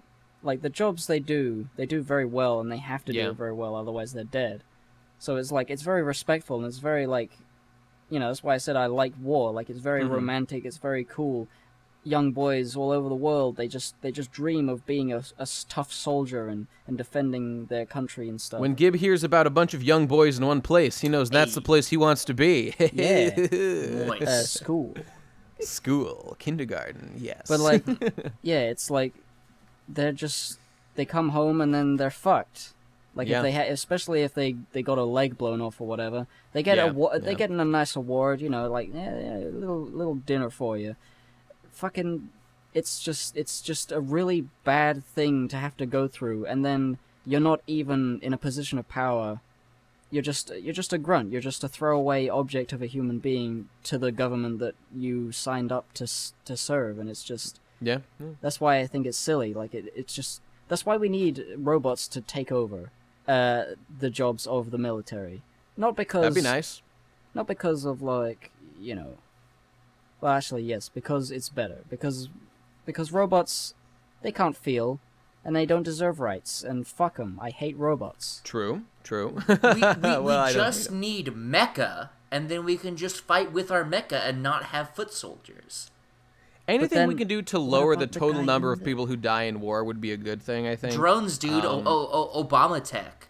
like the jobs they do, they do very well, and they have to yeah. do it very well, otherwise they're dead. So it's like, it's very respectful, and it's very, like, you know, that's why I said I like war. Like, it's very mm-hmm. romantic, it's very cool. Young boys all over the world, they just they just dream of being a, a tough soldier and, and defending their country and stuff. When Gib hears about a bunch of young boys in one place, he knows that's hey. the place he wants to be. Yeah. Nice. Uh, school. School. Kindergarten, yes. But, like, yeah, it's like they're just, they come home and then they're fucked. Like, yeah. if they ha especially if they, they got a leg blown off or whatever, they get, yeah. a, they yeah. get a nice award, you know, like, yeah, yeah, a little, little dinner for you. Fucking, it's just it's just a really bad thing to have to go through, and then you're not even in a position of power. You're just you're just a grunt. You're just a throwaway object of a human being to the government that you signed up to to serve, and it's just yeah. yeah. That's why I think it's silly. Like it it's just that's why we need robots to take over uh, the jobs of the military. Not because that'd be nice. Not because of, like, you know. Well, actually, yes, because it's better. Because because robots, they can't feel, and they don't deserve rights, and fuck them. I hate robots. True, true. we we, well, we just need mecha, and then we can just fight with our mecha and not have foot soldiers. Anything then, we can do to lower the total the number of people who die in war would be a good thing, I think. Drones, dude. Um, oh, oh, oh, Obama tech.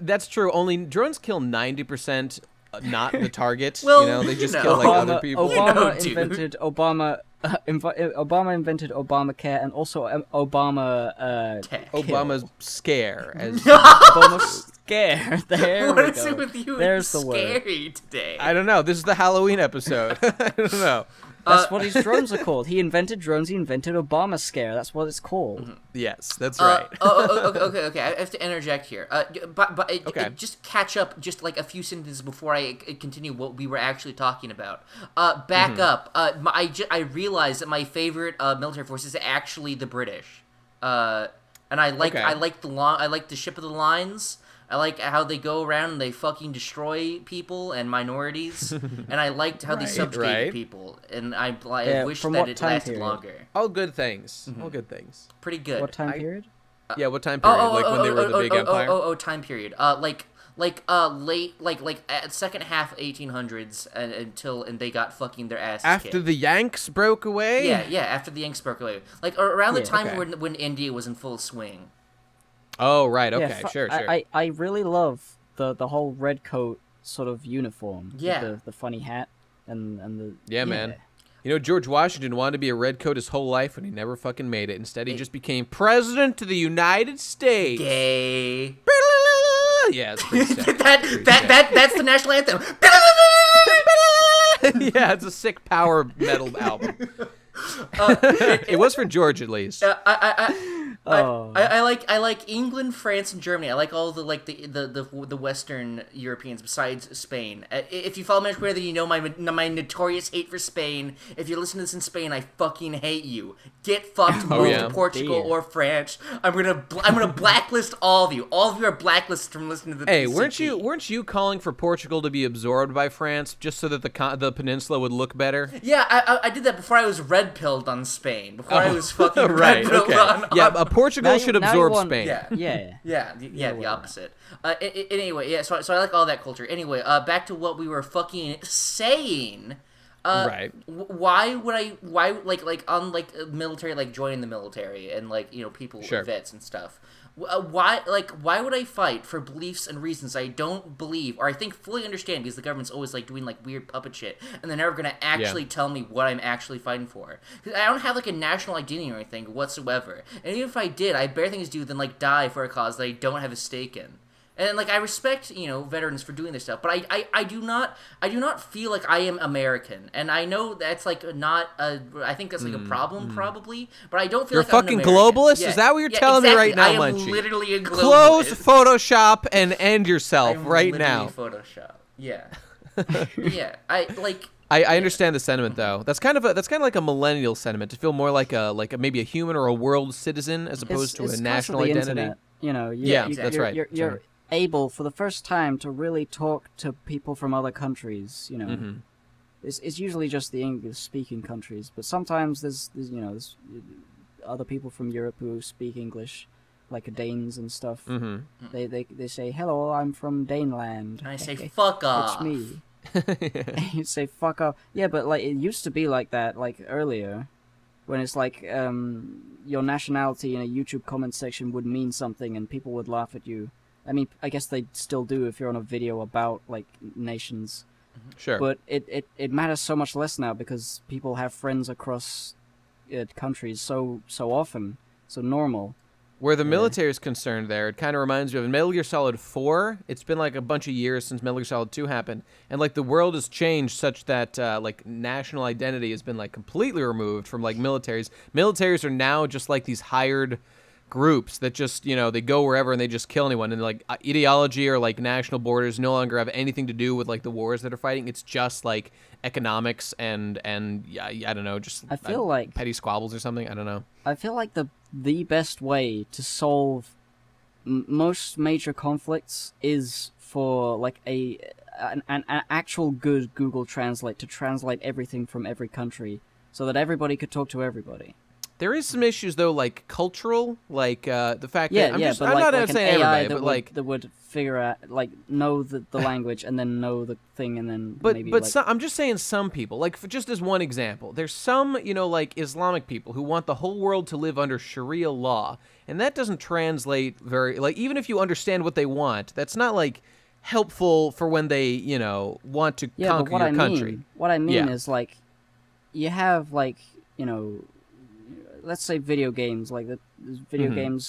That's true. Only drones kill ninety percent... not the target. Well, you know, they just you know. kill like Obama, other people. Obama you know, invented Obama. Uh, inv Obama invented Obamacare, and also um, Obama. Uh, Tech. Obama's scare. As Obama scare. There what we is go. it with you? There's the scary word. today. I don't know. This is the Halloween episode. I don't know. That's uh, what his drones are called. He invented drones. He invented Obama scare. That's what it's called. Mm-hmm. Yes, that's uh, right. oh, okay, okay, okay. I have to interject here. Uh, but but it, okay. it just catch up, just like a few sentences before I continue what we were actually talking about. Uh, back mm-hmm. up. Uh, my, I just, I realized that my favorite uh, military force is actually the British. Uh, and I like okay. I like the long I like the ship of the lines. I like how they go around and they fucking destroy people and minorities, and I liked how right, they subjugate right. people, and I, I yeah, wish that it lasted period? longer. All good things. Mm-hmm. All good things. Pretty good. What time I, period? Uh, yeah, what time period? Oh, oh, like oh, when oh, they were oh, the big oh, empire? Oh, oh, oh, time period. Uh, like, like, uh, late, like, like, uh, second half eighteen hundreds and, until, and they got fucking their asses After kicked. the Yanks broke away? Yeah, yeah, after the Yanks broke away. Like, around yeah, the time okay. when, when India was in full swing. Oh, right, okay, yeah, sure, sure. I, I really love the the whole redcoat sort of uniform. Yeah. The, the funny hat and, and the... Yeah, yeah, man. You know, George Washington wanted to be a redcoat his whole life, and he never fucking made it. Instead, he just became president of the United States. Gay. Yeah, it's pretty sad. that, pretty that, sad. That, that's the national anthem. Yeah, it's a sick power metal album. Uh, it, it was for George, at least. Uh, I, I, I, oh. I, I like I like England, France, and Germany. I like all the like the the the, the Western Europeans besides Spain. If you follow Magic Mirror, then you know my my notorious hate for Spain. If you listen to this in Spain, I fucking hate you. Get fucked, oh, move yeah. to Portugal Damn. or France. I'm gonna I'm gonna blacklist all of you. All of you are blacklisted from listening to the. Hey, P C P. weren't you weren't you calling for Portugal to be absorbed by France just so that the the peninsula would look better? Yeah, I I, I did that before I was red-pilled on Spain. Before oh. I was fucking right. Okay. On, on yeah, uh, Portugal you, should absorb want, Spain. Yeah, yeah, yeah. yeah, yeah the opposite. Uh, it, it, anyway, yeah. So, so I like all that culture. Anyway, uh, back to what we were fucking saying. Uh, right. Why would I? Why like like on like military like joining the military and like you know people sure. vets and stuff. Uh, why like why would I fight for beliefs and reasons I don't believe or I think fully understand because the government's always like doing like weird puppet shit and they're never gonna actually yeah. tell me what I'm actually fighting for because I don't have like a national identity or anything whatsoever, and even if I did, I have better things to do than like die for a cause that I don't have a stake in. And like I respect, you know, veterans for doing this stuff, but I, I, I do not I do not feel like I am American, and I know that's like not a I think that's like mm, a problem mm. probably, but I don't feel You're like fucking I'm an American. globalist. Yeah. Is that what you're yeah, telling exactly. me right now, I am Munchy? Literally a globalist. Close Photoshop and end yourself I'm right now. Photoshop. Yeah. yeah. I like. I, I understand the sentiment though. That's kind of a that's kind of like a millennial sentiment to feel more like a like a, maybe a human or a world citizen as opposed it's, to it's a national identity. Internet, you know. You, yeah, you, that's you're, right. You're, you're, you're, able for the first time to really talk to people from other countries, you know. Mm-hmm. It's, it's usually just the English-speaking countries, but sometimes there's, there's you know, there's other people from Europe who speak English, like Danes and stuff. Mm-hmm. They they they say, "Hello, I'm from Daneland." And I say, "Fuck off." It's me. yeah. You say, "Fuck off." Yeah, but like it used to be like that, like earlier, when it's like um, your nationality in a YouTube comment section would mean something, and people would laugh at you. I mean, I guess they still do if you're on a video about, like, nations. Sure. But it, it, it matters so much less now because people have friends across uh, countries so so often, so normal. Where the yeah. military is concerned there, it kind of reminds me of Metal Gear Solid four. It's been, like, a bunch of years since Metal Gear Solid two happened. And, like, the world has changed such that, uh, like, national identity has been, like, completely removed from, like, militaries. Militaries are now just, like, these hired... groups that just, you know, they go wherever and they just kill anyone, and like ideology or like national borders no longer have anything to do with like the wars that are fighting. It's just like economics and and yeah, I don't know, just I feel uh, like petty squabbles or something. I don't know. I feel like the the best way to solve m most major conflicts is for like a an, an an actual good Google Translate to translate everything from every country so that everybody could talk to everybody. There is some issues though, like cultural, like uh, the fact yeah, that I'm, yeah, just, but I'm like, not like saying A I everybody, that but would, like that would figure out, like know the, the language and then know the thing and then. But maybe, but like, some, I'm just saying some people, like for just as one example, there's some you know like Islamic people who want the whole world to live under Sharia law, and that doesn't translate very like even if you understand what they want, that's not like helpful for when they you know want to yeah, conquer but what your I country. Mean, what I mean yeah. is like you have like you know. Let's say video games, like the video mm-hmm. games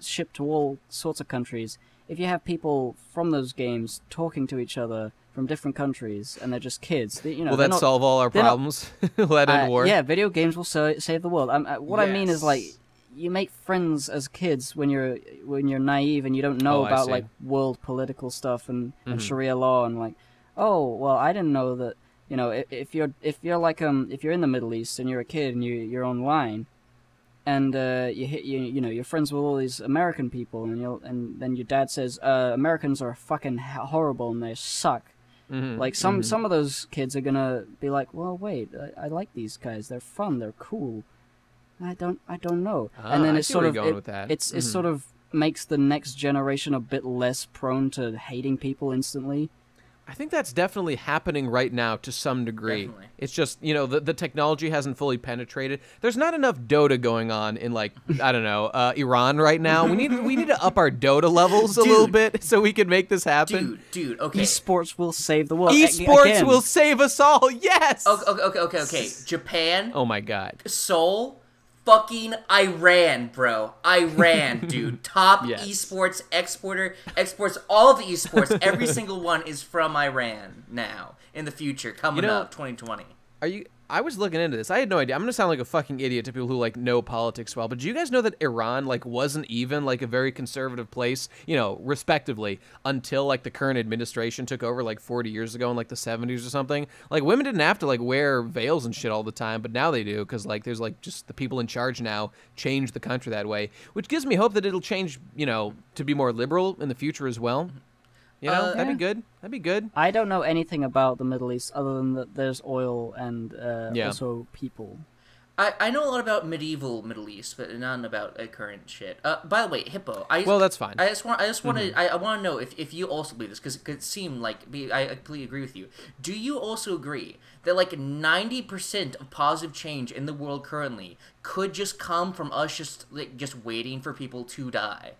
shipped to all sorts of countries. If you have people from those games talking to each other from different countries, and they're just kids, they, you know, will that not, solve all our problems? Not, will that end uh, war? Yeah, video games will so save the world. Um, uh, what yes. I mean is like you make friends as kids when you're when you're naive and you don't know oh, about like world political stuff and, mm-hmm. and Sharia law and like, oh well, I didn't know that. You know, if, if you're if you're like um if you're in the Middle East and you're a kid and you you're online, and uh, you hit you you know you're friends with all these American people and you and then your dad says uh, Americans are fucking horrible and they suck, mm-hmm. like some mm-hmm. some of those kids are gonna be like, well wait, I, I like these guys, they're fun, they're cool, I don't I don't know, ah, and then it's sort of it, with that. it's mm-hmm. it sort of makes the next generation a bit less prone to hating people instantly. I think that's definitely happening right now to some degree. Definitely. It's just, you know, the, the technology hasn't fully penetrated. There's not enough Dota going on in, like, I don't know, uh, Iran right now. We need we need to up our Dota levels a dude, little bit so we can make this happen. Dude, dude, okay. Esports will save the world. Esports Again. will save us all. Yes. Okay, okay, okay, okay. Japan. Oh my God. Seoul. Fucking Iran, bro. Iran, dude. Top yes. esports exporter. Exports all of the esports. Every single one is from Iran now. In the future. Coming you know, up, twenty twenty. Are you... I was looking into this. I had no idea. I'm going to sound like a fucking idiot to people who, like, know politics well, but do you guys know that Iran, like, wasn't even, like, a very conservative place, you know, respectively, until, like, the current administration took over, like, forty years ago in, like, the seventies or something? Like, women didn't have to, like, wear veils and shit all the time, but now they do because, like, there's, like, just the people in charge now change the country that way, which gives me hope that it'll change, you know, to be more liberal in the future as well. You know, uh, that'd yeah. be good. That'd be good. I don't know anything about the Middle East other than that there's oil and uh, yeah. also people. I, I know a lot about medieval Middle East, but none about uh, current shit. Uh, by the way, Hippo. I, well, that's fine. I just want. I just want to. Mm-hmm. I, I want to know if, if you also believe this, because it could seem like be, I completely agree with you. Do you also agree that like ninety percent of positive change in the world currently could just come from us just like just waiting for people to die?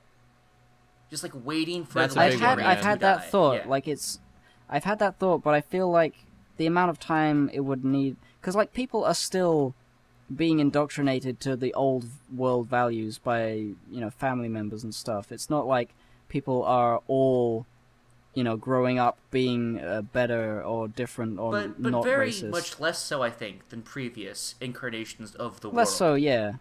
Just like waiting for. That's the I've had I've had that die. thought. Yeah. Like it's, I've had that thought, but I feel like the amount of time it would need, because like people are still being indoctrinated to the old world values by you know family members and stuff. It's not like people are all, you know, growing up being uh, better or different or but, but not very racist. Much less so, I think, than previous incarnations of the less world. Less so, yeah.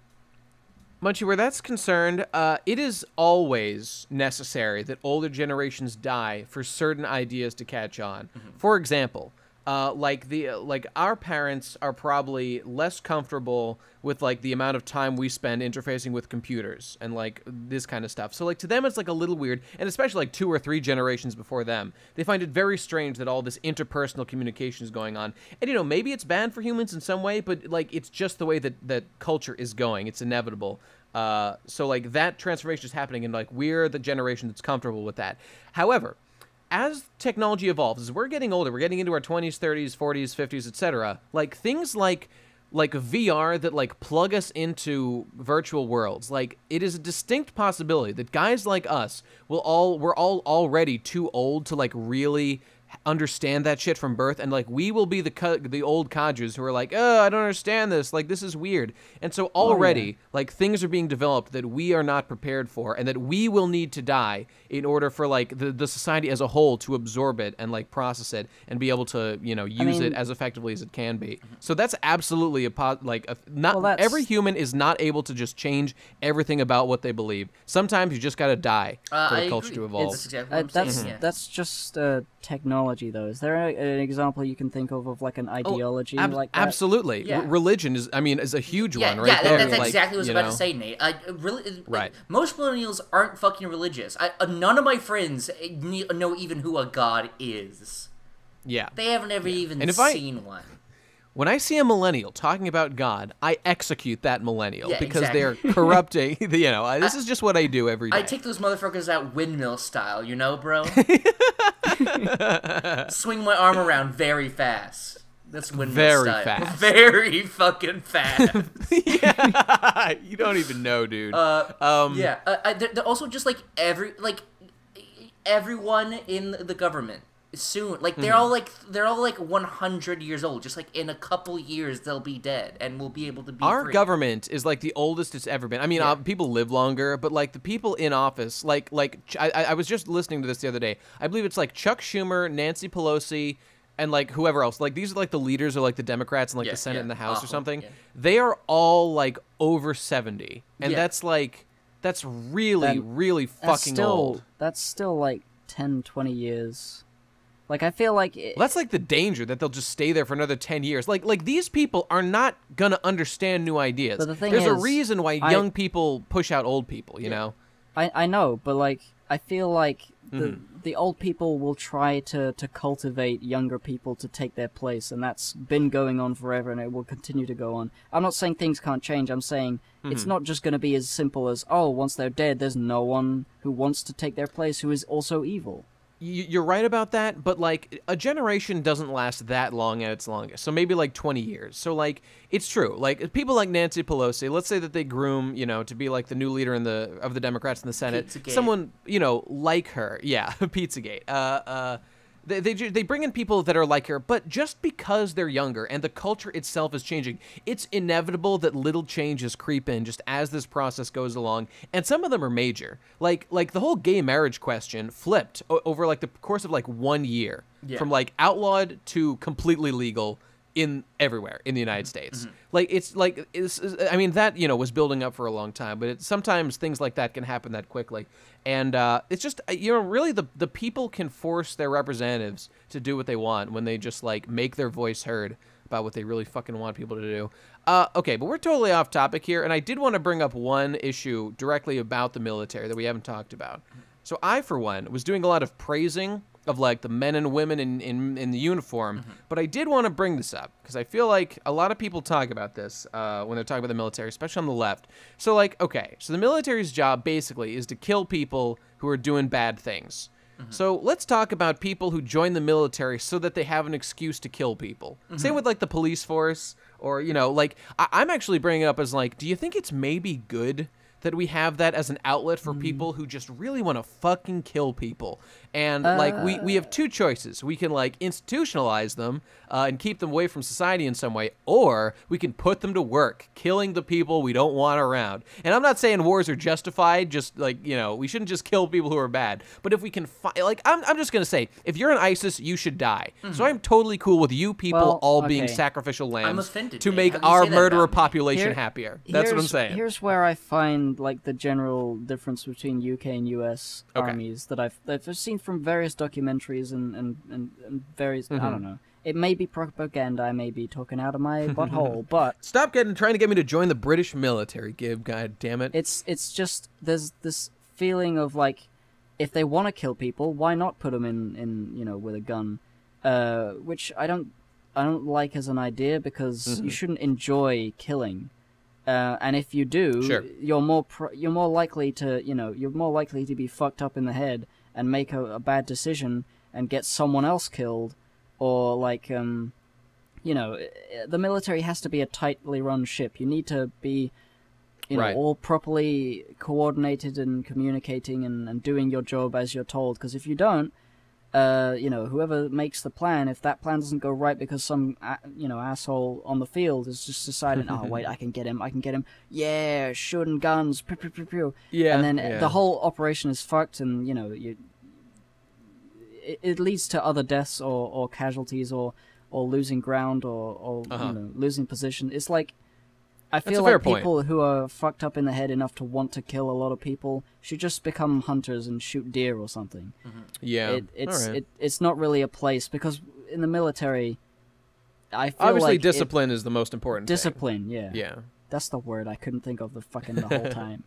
Munchy, where that's concerned, uh, it is always necessary that older generations die for certain ideas to catch on. Mm-hmm. For example, uh, like the uh, like our parents are probably less comfortable with like the amount of time we spend interfacing with computers and like this kind of stuff. So like to them, it's like a little weird, and especially like two or three generations before them, they find it very strange that all this interpersonal communication is going on. And you know, maybe it's bad for humans in some way, but like it's just the way that that culture is going. It's inevitable. Uh, so like that transformation is happening, and like we're the generation that's comfortable with that. However, as technology evolves, as we're getting older, we're getting into our twenties, thirties, forties, fifties, et cetera. Like things like. like V R that like plug us into virtual worlds. Like it is a distinct possibility that guys like us will all, we're all already too old to like really understand that shit from birth. And like, we will be the, the old codgers who are like, oh, I don't understand this. Like, this is weird. And so already oh, yeah. like things are being developed that we are not prepared for and that we will need to die in order for like the, the society as a whole to absorb it and like process it and be able to, you know, use I mean, it as effectively as it can be. So that's absolutely a po like a, not well, every human is not able to just change everything about what they believe. Sometimes you just got to die uh, for the I culture agree. to evolve. That's, exactly uh, that's, mm-hmm. yeah. that's just uh, technology. Though, is there a, an example you can think of of like an ideology oh, ab like that? Absolutely, yeah. religion is. I mean, is a huge yeah, one, right? Yeah, there. that's like, exactly what I was about know. to say, Nate. I, really, right. Like, most millennials aren't fucking religious. I, uh, none of my friends know even who a god is. Yeah, they haven't ever yeah. even and seen I, one. When I see a millennial talking about God, I execute that millennial yeah, because exactly. they're corrupting. The, you know, I, this I, is just what I do every day. I take those motherfuckers out windmill style, you know, bro. Swing my arm around very fast. That's windmill very style. Very fast. Very fucking fast. yeah, you don't even know, dude. Uh, um, yeah. Uh, I, they're, they're also, just like every like everyone in the government. Soon, like they're mm. all like they're all like one hundred years old. Just like in a couple years, they'll be dead, and we'll be able to be. Our free. government is like the oldest it's ever been. I mean, yeah. uh, people live longer, but like the people in office, like like I, I was just listening to this the other day. I believe it's like Chuck Schumer, Nancy Pelosi, and like whoever else. Like these are like the leaders, or like the Democrats and like yeah, the Senate yeah. and the House awful. or something. Yeah. They are all like over seventy, and yeah. that's like that's really that, really fucking that's still, old. That's still like ten, twenty years. Like, I feel like... It, well, that's, like, the danger that they'll just stay there for another ten years. Like, like these people are not going to understand new ideas. But the thing There's is, a reason why I, young people push out old people, you yeah, know? I, I know, but, like, I feel like the, mm. the old people will try to, to cultivate younger people to take their place, and that's been going on forever, and it will continue to go on. I'm not saying things can't change. I'm saying mm-hmm. it's not just going to be as simple as, oh, once they're dead, there's no one who wants to take their place who is also evil. You're right about that, but, like, a generation doesn't last that long at its longest, so maybe, like, twenty years. So, like, it's true. Like, people like Nancy Pelosi, let's say that they groom, you know, to be, like, the new leader in the of the Democrats in the Senate. Pizzagate. Someone, you know, like her. Yeah, Pizzagate. Uh, uh, they, they, they bring in people that are like her, but just because they're younger and the culture itself is changing, it's inevitable that little changes creep in just as this process goes along, and some of them are major. Like, like the whole gay marriage question flipped o over, like, the course of, like, one year. Yeah. From, like, outlawed to completely legal in everywhere in the United States. Mm-hmm. Like, it's, like, it's, I mean, that, you know, was building up for a long time, but it, sometimes things like that can happen that quickly. And uh, it's just, you know, really the, the people can force their representatives to do what they want when they just, like, make their voice heard about what they really fucking want people to do. Uh, okay, but we're totally off topic here, and I did want to bring up one issue directly about the military that we haven't talked about. So I, for one, was doing a lot of praising of, like, the men and women in, in, in the uniform. Mm-hmm. But I did want to bring this up because I feel like a lot of people talk about this uh, when they're talking about the military, especially on the left. So, like, okay, so the military's job basically is to kill people who are doing bad things. Mm-hmm. So let's talk about people who join the military so that they have an excuse to kill people. Mm-hmm. Same with, like, the police force or, you know, like, I I'm actually bringing it up as, like, do you think it's maybe good that we have that as an outlet for people who just really want to fucking kill people? And, uh, like, we, we have two choices. We can, like, institutionalize them uh, and keep them away from society in some way, or we can put them to work, killing the people we don't want around. And I'm not saying wars are justified, just, like, you know, we shouldn't just kill people who are bad. But if we can find, like, I'm, I'm just going to say, if you're an ISIS, you should die. Mm-hmm. So I'm totally cool with you people well, all okay. being sacrificial lambs offended, to make our murderer population Here, happier. That's what I'm saying. Here's where I find, like, the general difference between U K and U S okay. armies that I've, that I've seen from various documentaries and, and, and, and various... Mm-hmm. I don't know. It may be propaganda, I may be talking out of my butthole, but... Stop getting trying to get me to join the British military, Gib, god damn it. It's, it's just, there's this feeling of, like, if they want to kill people, why not put them in, in you know, with a gun? Uh, which I don't, I don't like as an idea, because mm-hmm. you shouldn't enjoy killing. Uh, and if you do, sure. you're more pr you're more likely to you know you're more likely to be fucked up in the head and make a, a bad decision and get someone else killed, or like um, you know, the military has to be a tightly run ship. You need to be you know right. all properly coordinated and communicating and, and doing your job as you're told. Because if you don't, uh, you know, whoever makes the plan, if that plan doesn't go right because some, uh, you know, asshole on the field is just deciding, oh, wait, I can get him, I can get him, yeah, shooting guns, pew, pew, pew, pew. Yeah, and then yeah. the whole operation is fucked, and, you know, you, it, it leads to other deaths or, or casualties or, or losing ground or, or uh-huh. you know, losing position. It's like, I feel like people point. who are fucked up in the head enough to want to kill a lot of people should just become hunters and shoot deer or something. Mm-hmm. Yeah, it, it's right. it, it's not really a place, because in the military, I feel obviously like discipline it, is the most important. Discipline, thing. yeah, yeah, that's the word I couldn't think of the fucking the whole time.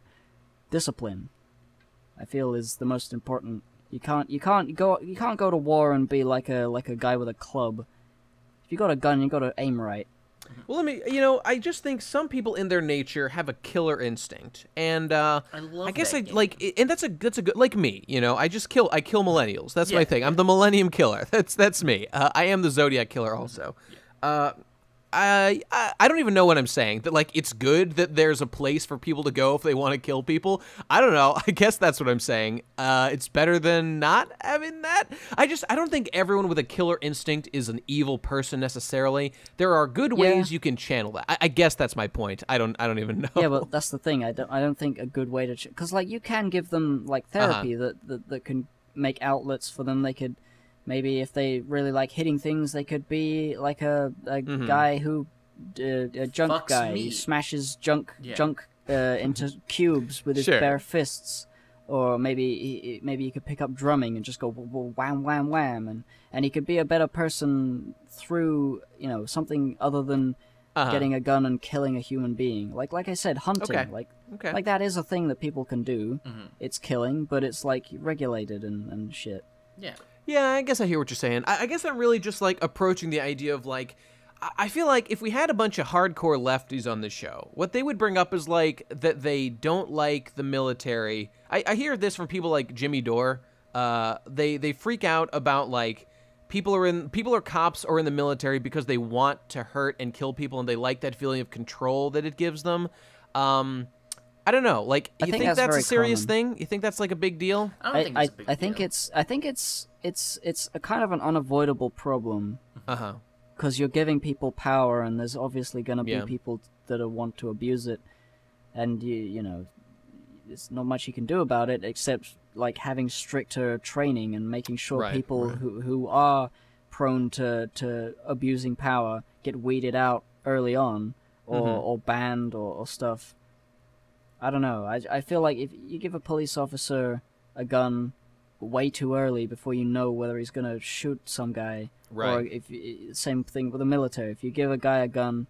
Discipline, I feel, is the most important. You can't you can't go you can't go to war and be like a like a guy with a club. If you got a gun, you got to aim right. Well, let me, you know, I just think some people in their nature have a killer instinct, and uh, I, love I guess I like, and that's a that's a good like me, you know, I just kill I kill millennials. That's yeah. my thing. I'm the millennium killer. That's that's me. Uh, I am the Zodiac killer also. Yeah. Uh, I, I I don't even know what I'm saying. That like it's good that there's a place for people to go if they want to kill people. I don't know. I guess that's what I'm saying. Uh, it's better than not having that. I just I don't think everyone with a killer instinct is an evil person necessarily. There are good ways yeah. you can channel that. I, I guess that's my point. I don't I don't even know. Yeah, well, that's the thing. I don't I don't think a good way to because like you can give them like therapy uh-huh. that, that that can make outlets for them. They could. Maybe if they really like hitting things, they could be like a, a mm-hmm. guy who, uh, a junk Fucks guy, me. who smashes junk yeah. junk uh, into cubes with his sure. bare fists. Or maybe maybe he could pick up drumming and just go wham, wham, wham. And, and he could be a better person through, you know, something other than uh-huh. getting a gun and killing a human being. Like like I said, hunting. Okay. Like, okay. like that is a thing that people can do. Mm-hmm. It's killing, but it's like regulated and, and shit. Yeah. Yeah, I guess I hear what you're saying. I, I guess I'm really just, like, approaching the idea of, like, I, I feel like if we had a bunch of hardcore lefties on the show, what they would bring up is, like, that they don't like the military. I, I hear this from people like Jimmy Dore, uh, they they freak out about like people are in people are cops or in the military because they want to hurt and kill people, and they like that feeling of control that it gives them. Um, I don't know. Like, you I think, think that's, that's a serious common. thing? You think that's like a big deal? I don't think I, it's a big I, I think deal. it's I think it's it's it's a kind of an unavoidable problem. Uh huh. Because you're giving people power, and there's obviously going to be yeah. people that want to abuse it, and you you know, there's not much you can do about it except like having stricter training and making sure right, people right. who who are prone to to abusing power get weeded out early on, or mm-hmm. or banned or, or stuff. I don't know. I, I feel like if you give a police officer a gun way too early before you know whether he's going to shoot some guy, right. or if same thing with the military. If you give a guy a gun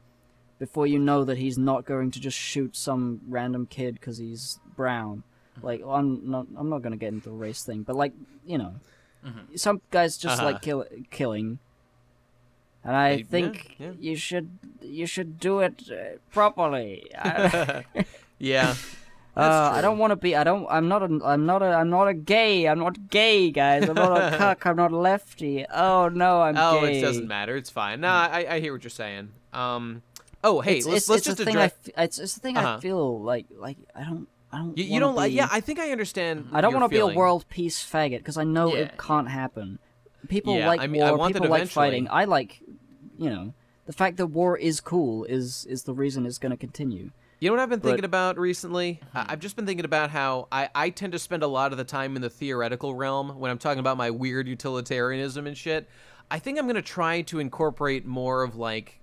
before you know that he's not going to just shoot some random kid because he's brown, like well, I'm not I'm not going to get into the race thing, but like you know, mm-hmm. some guys just uh-huh. like kill, killing. And I, I think yeah, yeah. you should you should do it uh, properly. Yeah, uh, I don't want to be. I don't. I'm not. A, I'm not. A, I'm not a gay. I'm not gay, guys. I'm not a cuck. I'm not a lefty. Oh no, I'm. Oh, gay. It doesn't matter. It's fine. No, I, I hear what you're saying. Um. Oh, hey, it's, let's it's, let's it's just a thing address. I it's, it's the thing uh-huh. I feel like like I don't. I don't. You, you don't be, like. Yeah, I think I understand. I don't want to be a world peace faggot because I know yeah. it can't happen. People yeah, like I mean, war. I want people like fighting. I like, you know, the fact that war is cool is is the reason it's going to continue. You know what I've been thinking but, about recently? Mm-hmm. I've just been thinking about how I, I tend to spend a lot of the time in the theoretical realm when I'm talking about my weird utilitarianism and shit. I think I'm going to try to incorporate more of, like,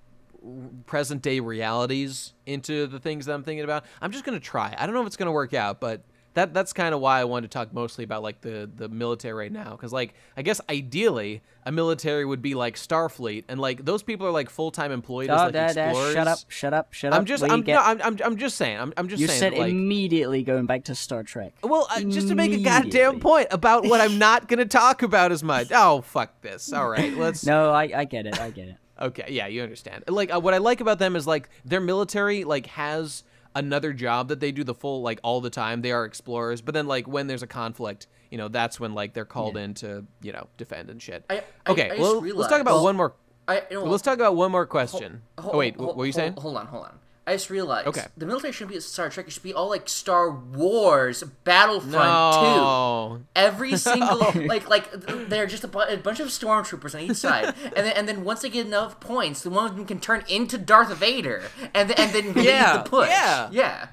present-day realities into the things that I'm thinking about. I'm just going to try. I don't know if it's going to work out, but that that's kind of why I wanted to talk mostly about, like, the, the military right now. Because, like, I guess ideally a military would be, like, Starfleet. And, like, those people are, like, full-time employees, oh, like, da, da, explorers. Shut up, shut up, shut up. I'm just, I'm, get... no, I'm, I'm, I'm just saying. I'm, I'm just you saying. You said that, like, immediately going back to Star Trek. Well, uh, just to make a goddamn point about what I'm not going to talk about as much. Oh, fuck this. All right, let's... No, I, I get it, I get it. Okay, yeah, you understand. Like, uh, what I like about them is, like, their military, like, has... another job that they do the full, like, all the time. They are explorers, but then, like, when there's a conflict, you know, that's when, like, they're called yeah. in to, you know, defend and shit. I, I, okay, I, I well, let's talk about well, one more. I, you know, let's talk about one more question. Hold, hold, oh wait, hold, what were you saying? Hold on, hold on. I just realized. Okay. The military shouldn't be Star Trek. It should be all, like, Star Wars Battlefront no. two. Every single like like they're just a, bu a bunch of stormtroopers on each side, and then and then once they get enough points, the one of them can turn into Darth Vader, and then and then yeah, the push. Yeah. Yeah.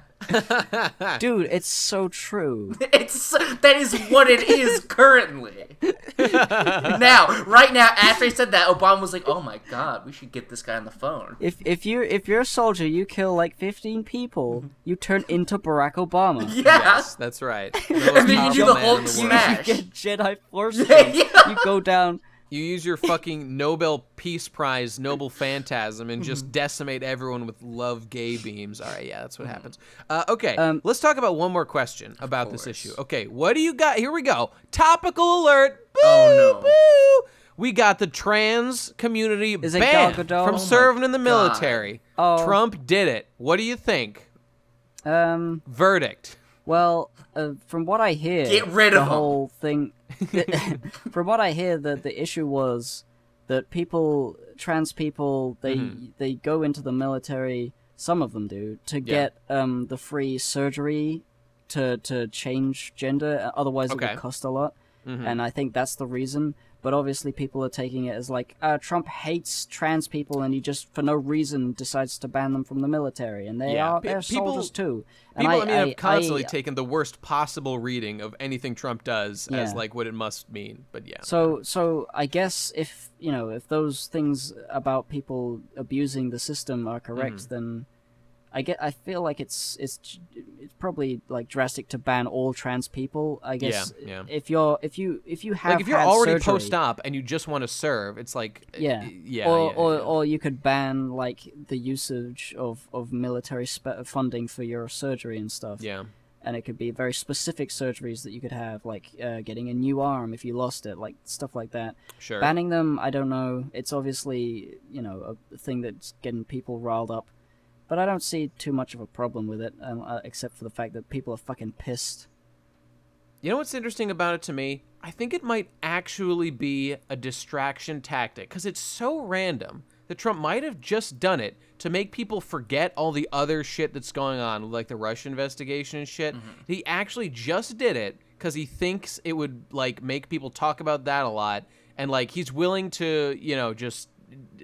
Dude, it's so true. It's so, that is what it is currently. Now, right now, after I said that, Obama was like, "Oh my God, we should get this guy on the phone." If if you if you're a soldier, you kill like fifteen people, you turn into Barack Obama. Yeah. Yes, that's right. And then you do the Hulk smash. You get Jedi Force. Yeah. You go down. You use your fucking Nobel Peace Prize, Noble Phantasm, and just decimate everyone with love gay beams. All right, yeah, that's what happens. Uh, okay, um, let's talk about one more question about this issue. Okay, what do you got? Here we go. Topical alert. Boo, oh, no. boo. We got the trans community banned from oh serving in the military. Oh. Trump did it. What do you think? Um, Verdict. Well, uh, from what I hear, get rid of the whole thing. From what I hear, the the issue was that people, trans people, they mm-hmm. they go into the military. Some of them do to yeah. get um the free surgery to to change gender. Otherwise, okay. it would cost a lot. Mm-hmm. And I think that's the reason. But obviously, people are taking it as like uh, Trump hates trans people, and he just for no reason decides to ban them from the military, and they yeah. are they're people, soldiers too. And people I, I mean, I, have constantly I, taken the worst possible reading of anything Trump does yeah. as like what it must mean. But yeah. So so I guess if you know if those things about people abusing the system are correct, mm-hmm. then. I get. I feel like it's it's it's probably like drastic to ban all trans people. I guess yeah, yeah. if you're if you if you have like if you're had already surgery, post op and you just want to serve, it's like yeah yeah or yeah, or, yeah. or you could ban like the usage of of military spe funding for your surgery and stuff. Yeah, and it could be very specific surgeries that you could have, like uh, getting a new arm if you lost it, like stuff like that. Sure, banning them. I don't know. It's obviously you know a thing that's getting people riled up. But I don't see too much of a problem with it, um, uh, except for the fact that people are fucking pissed. You know what's interesting about it to me? I think it might actually be a distraction tactic, because it's so random that Trump might have just done it to make people forget all the other shit that's going on, like the Russia investigation and shit. Mm-hmm. He actually just did it because he thinks it would, like, make people talk about that a lot, and, like, he's willing to, you know, just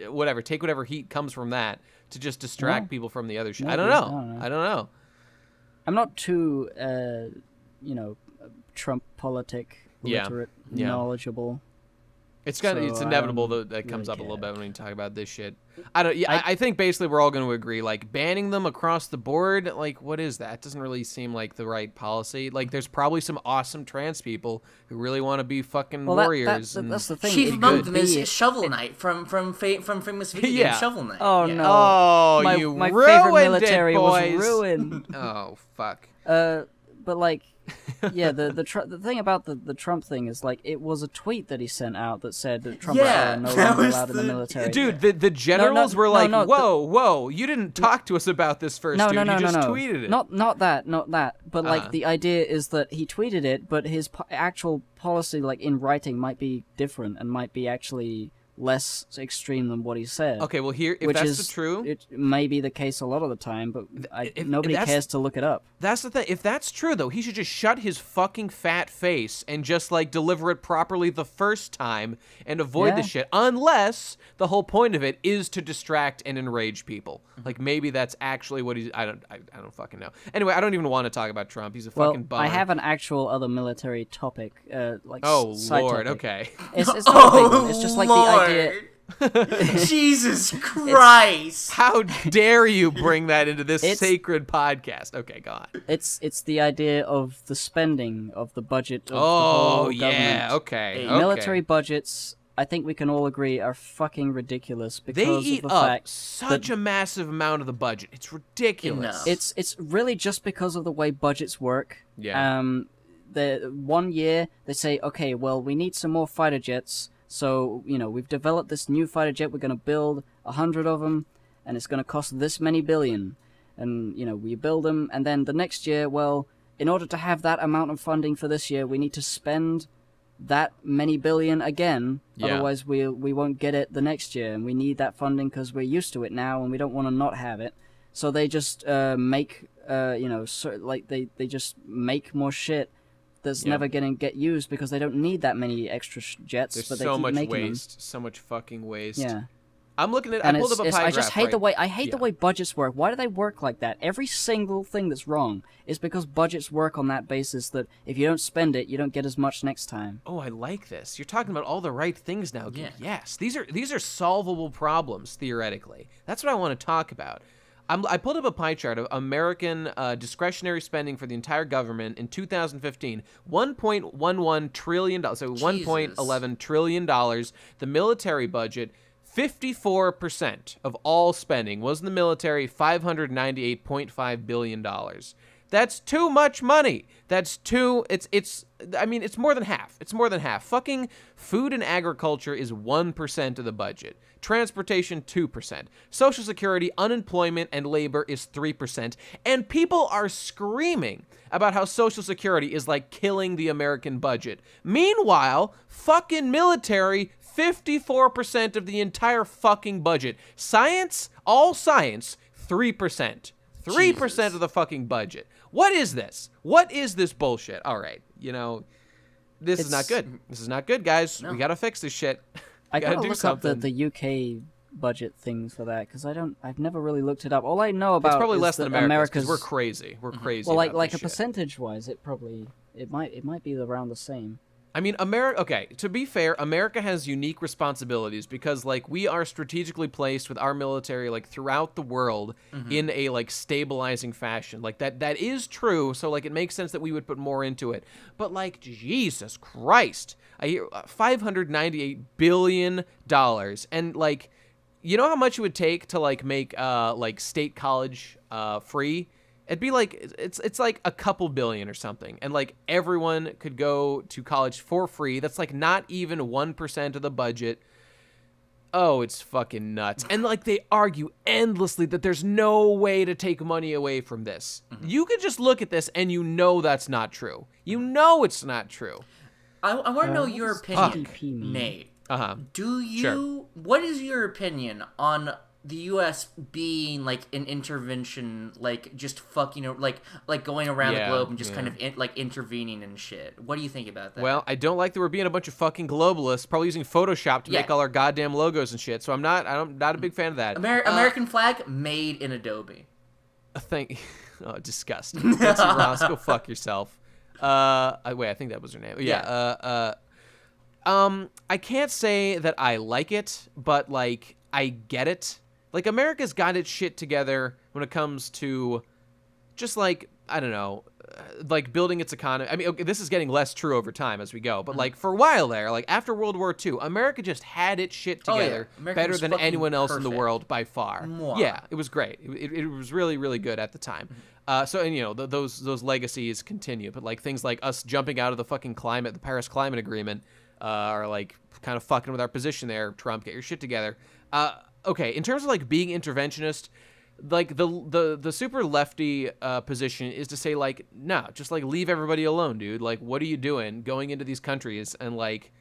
whatever, take whatever heat comes from that to just distract yeah. people from the other shit. No, I don't know. I don't know. I don't know. I'm not too, uh, you know, Trump politic, literate, yeah. Yeah. knowledgeable. It's gonna, so, it's inevitable that that comes really up a little bit when we talk about this shit. I don't. Yeah, I, I think basically we're all going to agree. Like, banning them across the board, like, what is that? It doesn't really seem like the right policy. Like, there's probably some awesome trans people who really want to be fucking well, warriors. That, that's, and that's the thing. Chief among them is Shovel Knight from from from famous video game yeah. Shovel Knight. Oh yeah. no! Oh, my, you my ruined favorite military it, boys. Was ruined. Oh fuck. Uh, but like. yeah, the the, tr the thing about the, the Trump thing is, like, it was a tweet that he sent out that said that Trump yeah, was no longer allowed the... in the military. Dude, the, the generals no, no, were no, like, no, whoa, the... whoa, you didn't talk to us about this first, no, dude, no, no, you just no, no. tweeted it. Not, not that, not that, but, like, uh-huh. the idea is that he tweeted it, but his po actual policy, like, in writing might be different and might be actually less extreme than what he said. Okay, well, here, if which that's is, the true... It may be the case a lot of the time, but I, if, nobody if cares to look it up. That's the thing. If that's true, though, he should just shut his fucking fat face and just, like, deliver it properly the first time and avoid yeah. the shit, unless the whole point of it is to distract and enrage people. Mm-hmm. Like, maybe that's actually what he's... I don't, I, I don't fucking know. Anyway, I don't even want to talk about Trump. He's a well, fucking bum. I have an actual other military topic, uh, like, oh, side Lord, topic. okay. It's, it's not oh, a big one. It's just, like, Lord. the idea... Jesus Christ! It's, how dare you bring that into this sacred podcast? Okay, go on. It's it's the idea of the spending of the budget. Of oh the whole yeah, okay, okay. Military budgets, I think we can all agree, are fucking ridiculous because they eat of the up fact such a massive amount of the budget. It's ridiculous. Enough. It's it's really just because of the way budgets work. Yeah. Um, the one year they say, okay, well, we need some more fighter jets. So, you know, we've developed this new fighter jet. We're going to build a hundred of them, and it's going to cost this many billion. And, you know, we build them, and then the next year, well, in order to have that amount of funding for this year, we need to spend that many billion again. Yeah. Otherwise, we we won't get it the next year, and we need that funding because we're used to it now, and we don't want to not have it. So they just uh, make, uh, you know, so, like they, they just make more shit that's yeah. never going to get used because they don't need that many extra sh jets. There's but they so keep much making waste, them. so much fucking waste. Yeah, I'm looking at. And I pulled up a pie I just graph, hate right? the way I hate yeah. the way budgets work. Why do they work like that? Every single thing that's wrong is because budgets work on that basis that if you don't spend it, you don't get as much next time. Oh, I like this. You're talking about all the right things now. Yeah. Yes, these are these are solvable problems theoretically. That's what I want to talk about. I'm, I pulled up a pie chart of American uh, discretionary spending for the entire government in two thousand fifteen, one point one one trillion dollars, so one point one one trillion dollars. The military budget, fifty-four percent of all spending was in the military, five hundred ninety-eight point five billion dollars. That's too much money. That's too, it's, it's, I mean, it's more than half. It's more than half. Fucking food and agriculture is one percent of the budget. Transportation, two percent. Social Security, unemployment, and labor is three percent. And people are screaming about how Social Security is, like, killing the American budget. Meanwhile, fucking military, fifty-four percent of the entire fucking budget. Science, all science, three percent. Three percent of the fucking budget. What is this? What is this bullshit? All right, you know, this it's, is not good. This is not good, guys. No. We gotta fix this shit. We I gotta, gotta do look something. Up the, the U K budget thing for that because I don't. I've never really looked it up. All I know about it's probably is less than America's. We're crazy. We're mm-hmm. crazy. Well, like about like this a shit. percentage wise, it probably it might it might be around the same. I mean, America, okay, to be fair, America has unique responsibilities because, like, we are strategically placed with our military, like, throughout the world mm-hmm. in a, like, stabilizing fashion. Like, that that is true, so, like, it makes sense that we would put more into it. But, like, Jesus Christ, I hear five hundred ninety-eight billion dollars. And, like, you know how much it would take to, like, make, uh, like, state college uh, free? It'd be like, it's it's like a couple billion or something. And, like, everyone could go to college for free. That's, like, not even one percent of the budget. oh, it's fucking nuts. And like they argue endlessly that there's no way to take money away from this. Mm-hmm. You could just look at this and you know that's not true. You know it's not true. I, I want to uh, know your opinion, Nate. Uh-huh. Do you sure. what is your opinion on the U S being like an intervention, like just fucking like like going around yeah, the globe and just yeah. kind of in, like intervening and shit? What do you think about that? Well, I don't like that we're being a bunch of fucking globalists, probably using Photoshop to yeah. make all our goddamn logos and shit. So I'm not I'm not a big fan of that. Ameri uh, American flag made in Adobe. Thank oh disgusting. Betsy Ross, go fuck yourself. Uh, I, wait, I think that was her name. Yeah. yeah. Uh, uh, um, I can't say that I like it, but like I get it. Like, America's got its shit together when it comes to just, like, I don't know, like, building its economy. I mean, okay, this is getting less true over time as we go. But, like, for a while there, like, after World War Two, America just had its shit together oh, yeah. better than anyone else perfect. in the world by far. Mwah. Yeah, it was great. It, it was really, really good at the time. Uh, so, and, you know, th those, those legacies continue. But, like, things like us jumping out of the fucking climate, the Paris Climate Agreement, uh, are, like, kind of fucking with our position there. Trump, get your shit together. Uh... Okay, in terms of, like, being interventionist, like, the the, the super lefty uh, position is to say, like, no, nah, just, like, leave everybody alone, dude. Like, what are you doing going into these countries? And, like,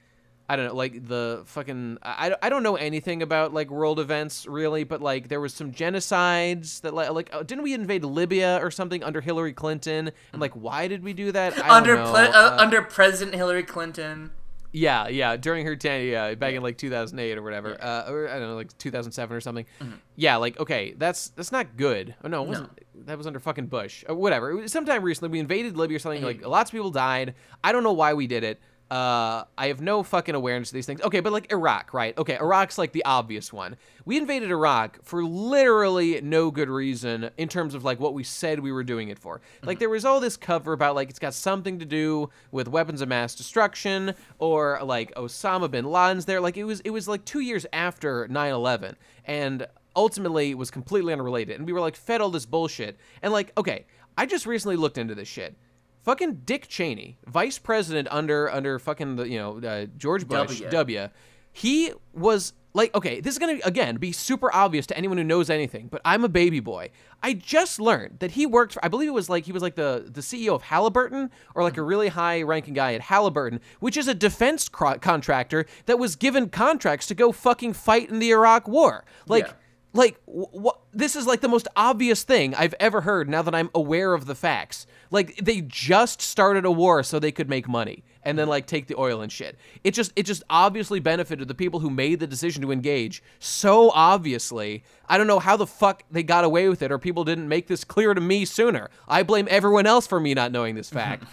I don't know, like, the fucking... I, I don't know anything about, like, world events, really, but, like, there was some genocides that, like... like oh, didn't we invade Libya or something under Hillary Clinton? And, like, why did we do that? I don't under, know. Uh, uh, under President Hillary Clinton... Yeah, yeah, during her ten, yeah, back yeah. in like two thousand eight or whatever, yeah. uh, or I don't know, like two thousand seven or something. Mm-hmm. Yeah, like okay, that's that's not good. Oh no, it wasn't. No. That was under fucking Bush. Or whatever. It was sometime recently we invaded Libya or something. Like lots of people died. I don't know why we did it. Uh, I have no fucking awareness of these things. Okay, but like Iraq, right? Okay, Iraq's like the obvious one. We invaded Iraq for literally no good reason in terms of like what we said we were doing it for. Mm-hmm. Like there was all this cover about like it's got something to do with weapons of mass destruction or like Osama bin Laden's there. Like it was, it was like two years after nine eleven and ultimately it was completely unrelated. And we were like fed all this bullshit. And like, okay, I just recently looked into this shit. Fucking Dick Cheney, vice president under under fucking the, you know uh, George Bush W. W. He was like, okay, this is gonna again be super obvious to anyone who knows anything, but I'm a baby boy. I just learned that he worked for, I believe it was like he was like the the C E O of Halliburton or like a really high ranking guy at Halliburton, which is a defense contractor that was given contracts to go fucking fight in the Iraq War. Like. Yeah. Like, what? This is like the most obvious thing I've ever heard now that I'm aware of the facts. Like, they just started a war so they could make money and then, like, take the oil and shit. It just, it just obviously benefited the people who made the decision to engage so obviously. I don't know how the fuck they got away with it or people didn't make this clear to me sooner. I blame everyone else for me not knowing this fact.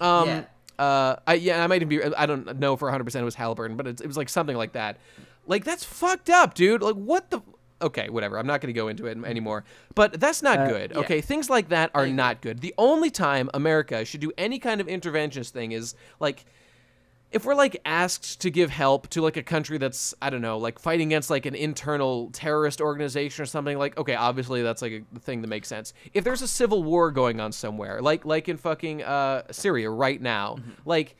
um, yeah. Uh, I, yeah, I might even be, I don't know for one hundred percent it was Halliburton, but it, it was, like, something like that. Like, that's fucked up, dude. Like, what the... Okay, whatever. I'm not going to go into it anymore. But that's not uh, good. Yeah. Okay, things like that are not good. The only time America should do any kind of interventionist thing is, like, if we're, like, asked to give help to, like, a country that's, I don't know, like, fighting against, like, an internal terrorist organization or something, like, okay, obviously that's, like, a thing that makes sense. If there's a civil war going on somewhere, like, like in fucking uh, Syria right now, mm-hmm. like,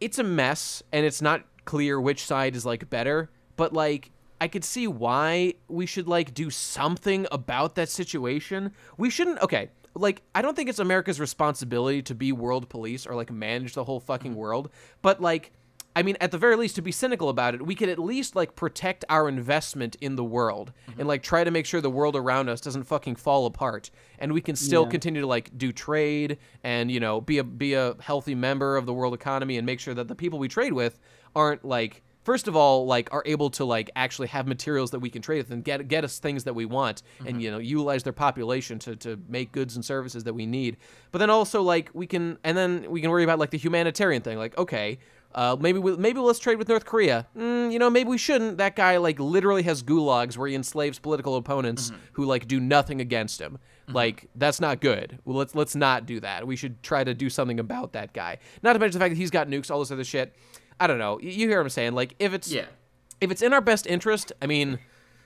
it's a mess and it's not clear which side is, like, better, but, like, I could see why we should, like, do something about that situation. We shouldn't... Okay, like, I don't think it's America's responsibility to be world police or, like, manage the whole fucking world. But, like, I mean, at the very least, to be cynical about it, we could at least, like, protect our investment in the world. Mm-hmm. And, like, try to make sure the world around us doesn't fucking fall apart. And we can still yeah. continue to, like, do trade and, you know, be a, be a healthy member of the world economy and make sure that the people we trade with aren't, like... First of all, like, are able to, like, actually have materials that we can trade with and get get us things that we want and, mm-hmm. you know, utilize their population to, to make goods and services that we need. But then also, like, we can, and then we can worry about, like, the humanitarian thing. Like, okay, uh, maybe, we, maybe let's trade with North Korea. Mm, you know, maybe we shouldn't. That guy, like, literally has gulags where he enslaves political opponents mm-hmm. who, like, do nothing against him. Like, that's not good. Well, let's let's not do that. We should try to do something about that guy. Not to mention the fact that he's got nukes, all this other shit. I don't know. You hear what I'm saying? Like, if it's yeah. if it's in our best interest, I mean,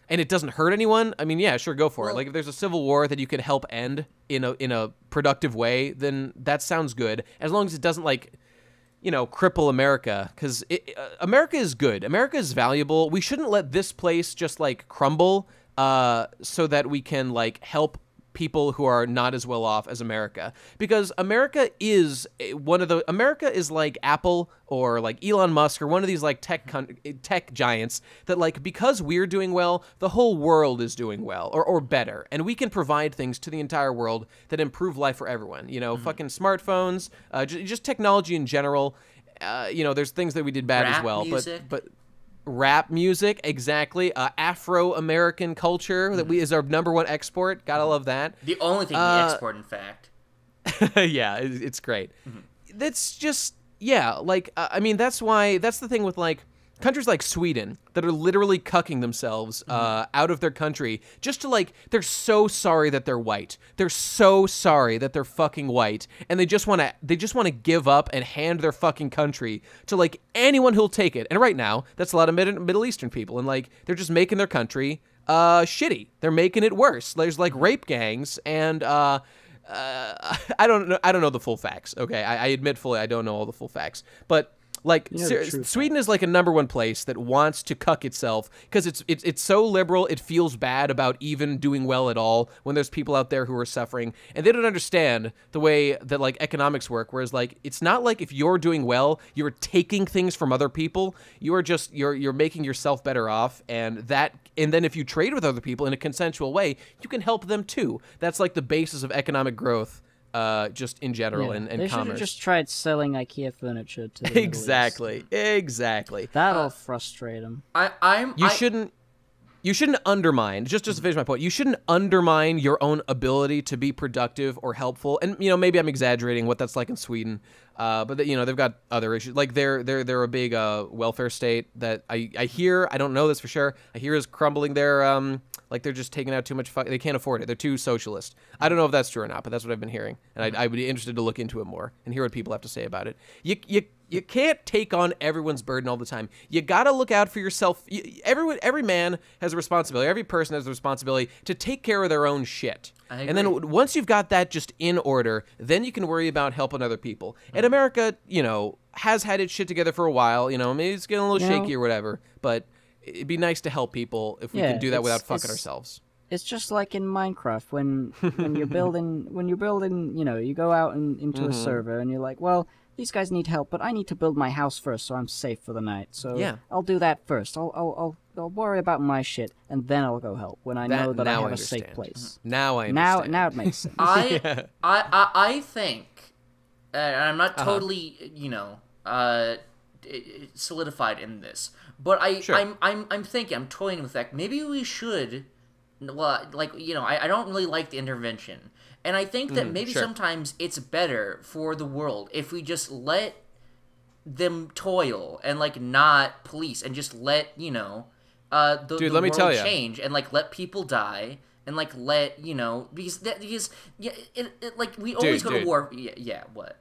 and it doesn't hurt anyone, I mean, yeah, sure, go for well, it. Like, if there's a civil war that you can help end in a in a productive way, then that sounds good. As long as it doesn't, like, you know, cripple America, because uh, America is good. America is valuable. We shouldn't let this place just, like, crumble uh, so that we can, like, help people who are not as well off as America. Because America is one of the... America is like Apple or, like, Elon Musk or one of these, like, tech con tech giants that, like, because we're doing well, the whole world is doing well or, or better. And we can provide things to the entire world that improve life for everyone. You know, mm-hmm. fucking smartphones, uh, j just technology in general. Uh, you know, there's things that we did bad Rap as well, music. but but rap music, exactly. Uh, Afro-American culture that we is our number one export. Gotta love that. The only thing uh, we export, in fact. Yeah, it's great. Mm-hmm. That's just yeah. Like uh, I mean, that's why that's the thing with like countries like Sweden that are literally cucking themselves uh, mm-hmm. out of their country just to like they're so sorry that they're white. They're so sorry that they're fucking white, and they just want to they just want to give up and hand their fucking country to like anyone who'll take it. And right now, that's a lot of Mid- Middle Eastern people, and like they're just making their country uh, shitty. They're making it worse. There's like rape gangs and. Uh, Uh, I don't know. I don't know the full facts. Okay, I, I admit fully I don't know all the full facts. But like, yeah, Sweden is like a number one place that wants to cuck itself because it's it's it's so liberal. It feels bad about even doing well at all when there's people out there who are suffering, and they don't understand the way that like economics work. Whereas like, it's not like if you're doing well, you're taking things from other people. You are just you're you're making yourself better off, and that. And then if you trade with other people in a consensual way, you can help them too. That's like the basis of economic growth, uh, just in general, yeah, and, and they commerce. They should have just tried selling IKEA furniture to the Exactly, Middle East. Exactly. That'll uh, frustrate them. I, I'm. You I... shouldn't. You shouldn't undermine, just, just to finish my point, you shouldn't undermine your own ability to be productive or helpful. And, you know, maybe I'm exaggerating what that's like in Sweden, uh, but, they, you know, they've got other issues. Like, they're, they're, they're a big uh, welfare state that I, I hear, I don't know this for sure, I hear is crumbling there, um, like they're just taking out too much, they can't afford it, they're too socialist. I don't know if that's true or not, but that's what I've been hearing, and I, I'd be interested to look into it more and hear what people have to say about it. You, you You can't take on everyone's burden all the time. You gotta look out for yourself. You, everyone, every man has a responsibility. Every person has a responsibility to take care of their own shit. I agree. And then once you've got that just in order, then you can worry about helping other people. Mm-hmm. And America, you know, has had its shit together for a while. You know, maybe it's getting a little you shaky know, or whatever. But it'd be nice to help people if we yeah, can do that without fucking ourselves. It's just like in Minecraft when when you're building when you're building. You know, you go out and into mm-hmm. a server and you're like, well. These guys need help, but I need to build my house first so I'm safe for the night. So yeah. I'll do that first. I'll, I'll, I'll, I'll worry about my shit, and then I'll go help when I that, know that I have I a safe place. Now I understand. Now, now it makes sense. I, yeah. I, I, I think, and I'm not totally, uh-huh. you know, uh, solidified in this, but I, sure. I'm, I'm, I'm thinking, I'm toying with that. Maybe we should, well, like, you know, I, I don't really like the intervention. And I think that mm, maybe sure. sometimes it's better for the world if we just let them toil and, like, not police and just let, you know, uh, the, Dude, the let world me tell change you. and, like, let people die and, like, let, you know, because, that, because yeah, it, it, like, we dude, always go dude. to war. Yeah, yeah, what?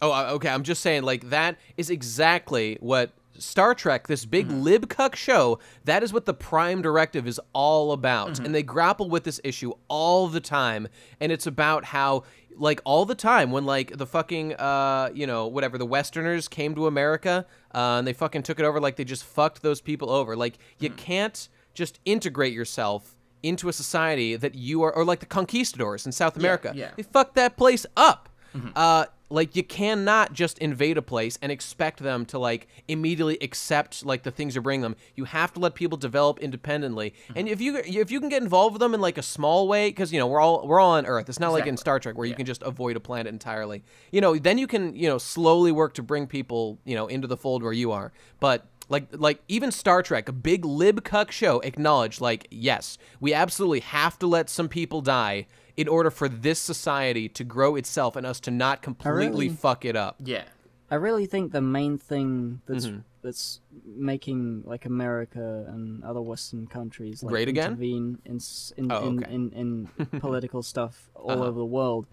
Oh, okay, I'm just saying, like, that is exactly what... Star Trek, this big mm-hmm. lib cuck show, that is what the Prime Directive is all about. Mm-hmm. And they grapple with this issue all the time. And it's about how, like, all the time when, like, the fucking, uh, you know, whatever, the Westerners came to America uh, and they fucking took it over, like, they just fucked those people over. Like, you mm-hmm. can't just integrate yourself into a society that you are, or like the conquistadors in South America. Yeah, yeah. They fucked that place up. Mm-hmm. Uh, like, you cannot just invade a place and expect them to, like, immediately accept, like, the things you bring them. You have to let people develop independently. Mm-hmm. And if you if you can get involved with them in, like, a small way, because, you know, we're all, we're all on Earth. It's not exactly. like in Star Trek where yeah. you can just avoid a planet entirely. You know, then you can, you know, slowly work to bring people, you know, into the fold where you are. But... Like, like even Star Trek, a big lib cuck show, acknowledged, like, yes, we absolutely have to let some people die in order for this society to grow itself and us to not completely really, fuck it up. Yeah. I really think the main thing that's, mm-hmm. that's making, like, America and other Western countries, like, Great again? intervene in, in, oh, okay. in, in, in political stuff all uh-huh. over the world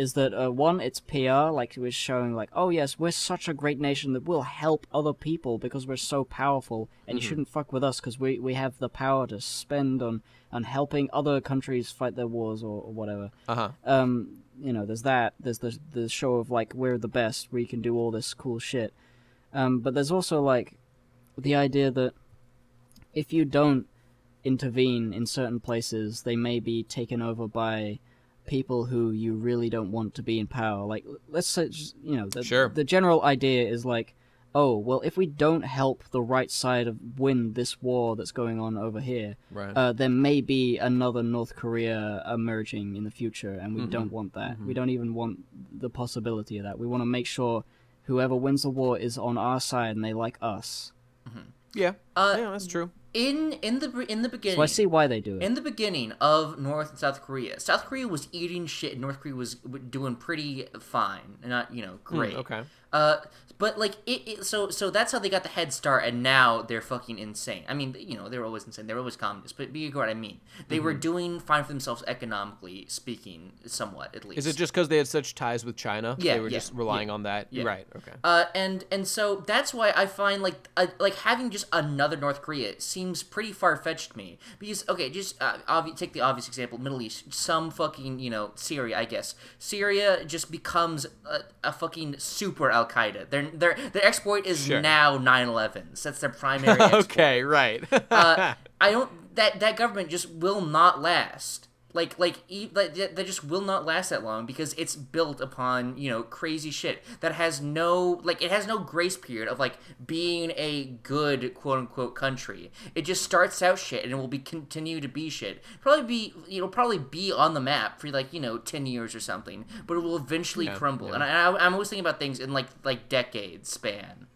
is that, uh, one, it's P R, like we're showing, like, oh yes, we're such a great nation that we'll help other people because we're so powerful, and mm-hmm. you shouldn't fuck with us because we, we have the power to spend on, on helping other countries fight their wars or, or whatever. Uh-huh. Um, you know, there's that. There's the, the show of, like, we're the best, we can do all this cool shit. Um, but there's also, like, the idea that if you don't intervene in certain places, they may be taken over by people who you really don't want to be in power. Like, let's say, you know, the, sure. the general idea is like, oh, well, if we don't help the right side of win this war that's going on over here, right. uh, there may be another North Korea emerging in the future, and we mm-hmm. don't want that. Mm-hmm. We don't even want the possibility of that. We want to make sure whoever wins the war is on our side and they like us. Mm-hmm. Yeah, uh, yeah, that's true. In in the in the beginning, so I see why they do it. In the beginning of North and South Korea, South Korea was eating shit, and North Korea was doing pretty fine, not you know great. Mm, okay. Uh, but like it, it, so so that's how they got the head start, and now they're fucking insane. I mean, you know, they were always insane. They were always communists, but you get what I mean. They mm-hmm. were doing fine for themselves economically speaking, somewhat at least. Is it just because they had such ties with China? Yeah, they were yeah, just relying yeah, on that. Yeah. Right. Okay. Uh, and and so that's why I find like a, like having just another North Korea seems pretty far-fetched to me, because okay, just uh, obvi take the obvious example, Middle East, some fucking you know Syria, I guess. Syria just becomes a, a fucking super Al Qaeda. Their their their exploit is sure. now nine eleven. So that's their primary. exploit. Okay, right. uh, I don't that that government just will not last. Like, like, like, that just will not last that long because it's built upon, you know, crazy shit that has no, like, it has no grace period of, like, being a good, quote-unquote, country. It just starts out shit and it will be continue to be shit. Probably be, you know, probably be on the map for, like, you know, ten years or something, but it will eventually yeah, crumble. Yeah. And I, I'm always thinking about things in, like, like decades span.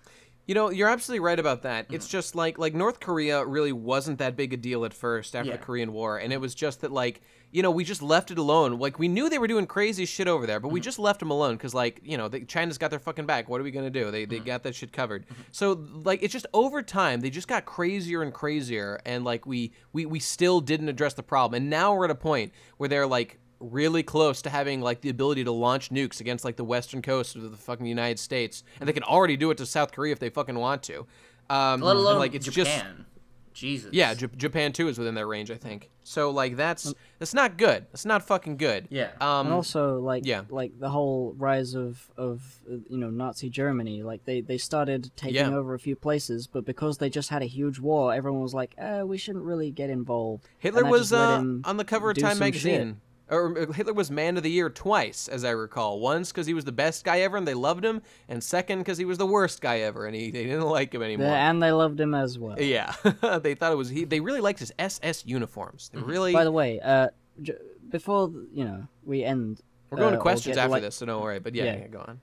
You know, you're absolutely right about that. Mm-hmm. It's just, like, like, North Korea really wasn't that big a deal at first after yeah. the Korean War, and it was just that, like, you know, we just left it alone. Like, we knew they were doing crazy shit over there, but mm-hmm. we just left them alone because, like, you know, they, China's got their fucking back. What are we going to do? They, they mm-hmm. got that shit covered. Mm-hmm. So, like, it's just over time, they just got crazier and crazier, and, like, we, we, we still didn't address the problem. And now we're at a point where they're, like, really close to having, like, the ability to launch nukes against, like, the western coast of the fucking United States. And they can already do it to South Korea if they fucking want to. Um, Let alone and, like, it's Japan. Just, Jesus. Yeah, J Japan too is within their range, I think. So like that's that's not good. That's not fucking good. Yeah. Um, and also like yeah. like the whole rise of of you know Nazi Germany. Like they they started taking yeah. over a few places, but because they just had a huge war, everyone was like, eh, we shouldn't really get involved. Hitler was uh, on the cover of Time magazine. Shit. Or Hitler was Man of the Year twice, as I recall. Once because he was the best guy ever and they loved him, and second because he was the worst guy ever and he, they didn't like him anymore. Yeah, and they loved him as well. Yeah, they thought it was he. They really liked his S S uniforms. They really. By the way, uh, j before you know we end, we're going uh, to questions after like, this, so don't worry. But yeah, yeah. yeah go on.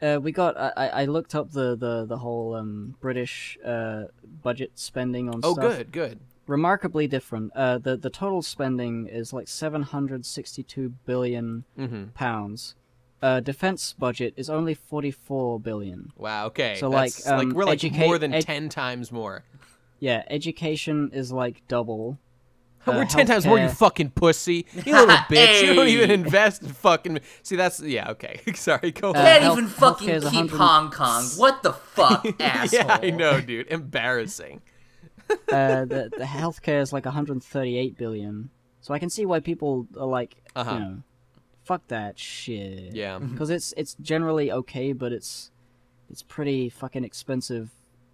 Uh, we got. I, I looked up the the the whole um, British uh, budget spending on. Oh, stuff. good, good. Remarkably different. Uh, the the total spending is like seven hundred sixty-two billion mm-hmm. pounds. Uh, defense budget is only forty-four billion. Wow. Okay. So That's, like, um, like we're like more than ten times more. Yeah. Education is like double. Uh, We're ten times more, you fucking pussy. You little bitch. Hey. You don't even invest in fucking... See, that's... Yeah, okay. Sorry, go uh, on. Can't even fucking keep one hundred... Hong Kong. What the fuck, asshole? Yeah, I know, dude. Embarrassing. uh, the, the healthcare is like one hundred thirty-eight billion dollars. So I can see why people are like, uh-huh. you know, fuck that shit. Yeah. Because it's, it's generally okay, but it's, it's pretty fucking expensive,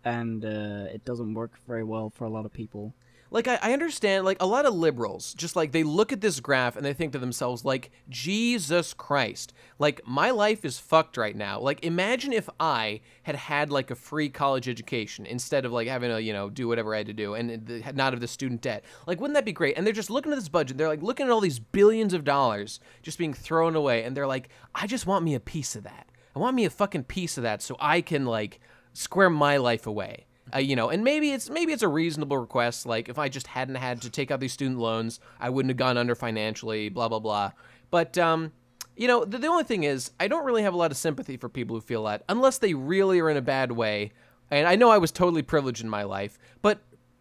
and uh, it doesn't work very well for a lot of people. Like, I, I understand, like, a lot of liberals, just, like, they look at this graph and they think to themselves, like, Jesus Christ, like, my life is fucked right now. Like, imagine if I had had, like, a free college education instead of, like, having to, you know, do whatever I had to do and the, not have the student debt. Like, wouldn't that be great? And they're just looking at this budget. They're, like, looking at all these billions of dollars just being thrown away. And they're like, I just want me a piece of that. I want me a fucking piece of that so I can, like, square my life away. Uh, you know, and maybe it's maybe it's a reasonable request. Like, if I just hadn't had to take out these student loans, I wouldn't have gone under financially, blah, blah, blah. But, um, you know, the, the only thing is I don't really have a lot of sympathy for people who feel that unless they really are in a bad way. And I know I was totally privileged in my life, but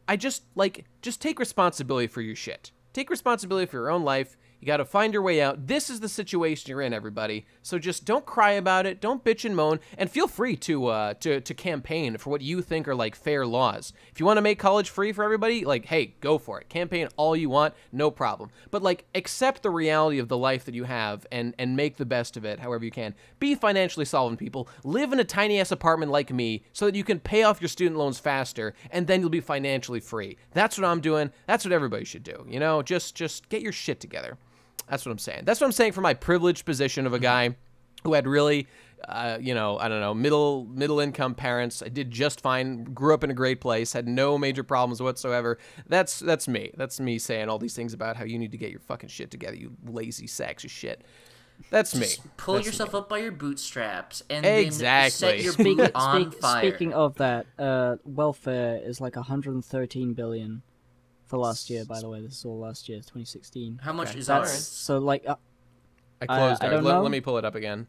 I just, like, just take responsibility for your shit. Take responsibility for your own life. You got to find your way out. This is the situation you're in, everybody. So just don't cry about it. Don't bitch and moan. And feel free to uh, to, to campaign for what you think are, like, fair laws. If you want to make college free for everybody, like, hey, go for it. Campaign all you want. No problem. But, like, accept the reality of the life that you have and, and make the best of it however you can. Be financially solvent, people. Live in a tiny-ass apartment like me so that you can pay off your student loans faster, and then you'll be financially free. That's what I'm doing. That's what everybody should do. You know, just, just get your shit together. That's what I'm saying. That's what I'm saying from my privileged position of a guy who had really, uh, you know, I don't know, middle middle income parents. I did just fine. Grew up in a great place. Had no major problems whatsoever. That's that's me. That's me saying all these things about how you need to get your fucking shit together, you lazy sacks of shit. That's just me. Pull that's yourself me. up by your bootstraps and exactly. then set your boot on fire. Speaking of that, uh, welfare is like one hundred thirteen billion dollars. For last year, by the way. This is all last year, twenty sixteen. How much okay. is that? So, like... Uh, I closed I, I don't know. Let, let me pull it up again.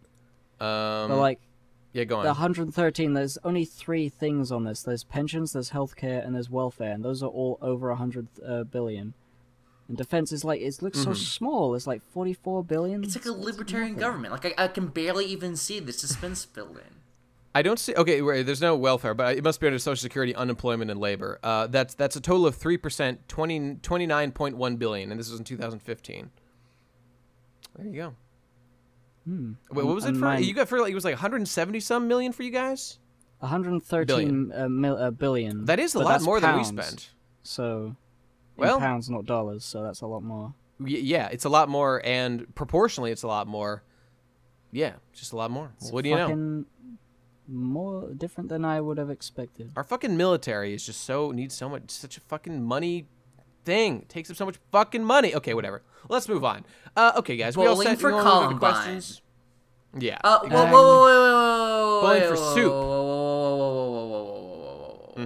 Um, but, like... Yeah, go on. The one hundred thirteen, there's only three things on this. There's pensions, there's healthcare, and there's welfare. And those are all over one hundred uh, billion. And defense is like... It looks mm-hmm. so small. It's like forty-four billion. It's like a libertarian government. Like, I, I can barely even see the suspense building. I don't see... Okay, there's no welfare, but it must be under Social Security, unemployment, and labor. Uh, that's that's a total of three percent, twenty-nine point one billion dollars, and this was in two thousand fifteen. There you go. Hmm. Wait, what was and it for? Mine, you got for like, it was like one hundred seventy some million for you guys? one hundred thirteen billion. Uh, mil, uh, billion. That is a lot more pounds, than we spent. So, well, pounds, not dollars, so that's a lot more. Yeah, it's a lot more, and proportionally it's a lot more. Yeah, just a lot more. It's what do you know? More different than I would have expected. Our fucking military is just so needs so much such a fucking money thing. It takes up so much fucking money. Okay, whatever. Let's move on. Uh, okay, guys, bowling we all set for Columbine questions. Yeah. Uh, whoa, whoa, whoa, whoa, bowling for soup. Whoa, whoa, whoa, whoa, whoa, whoa, whoa.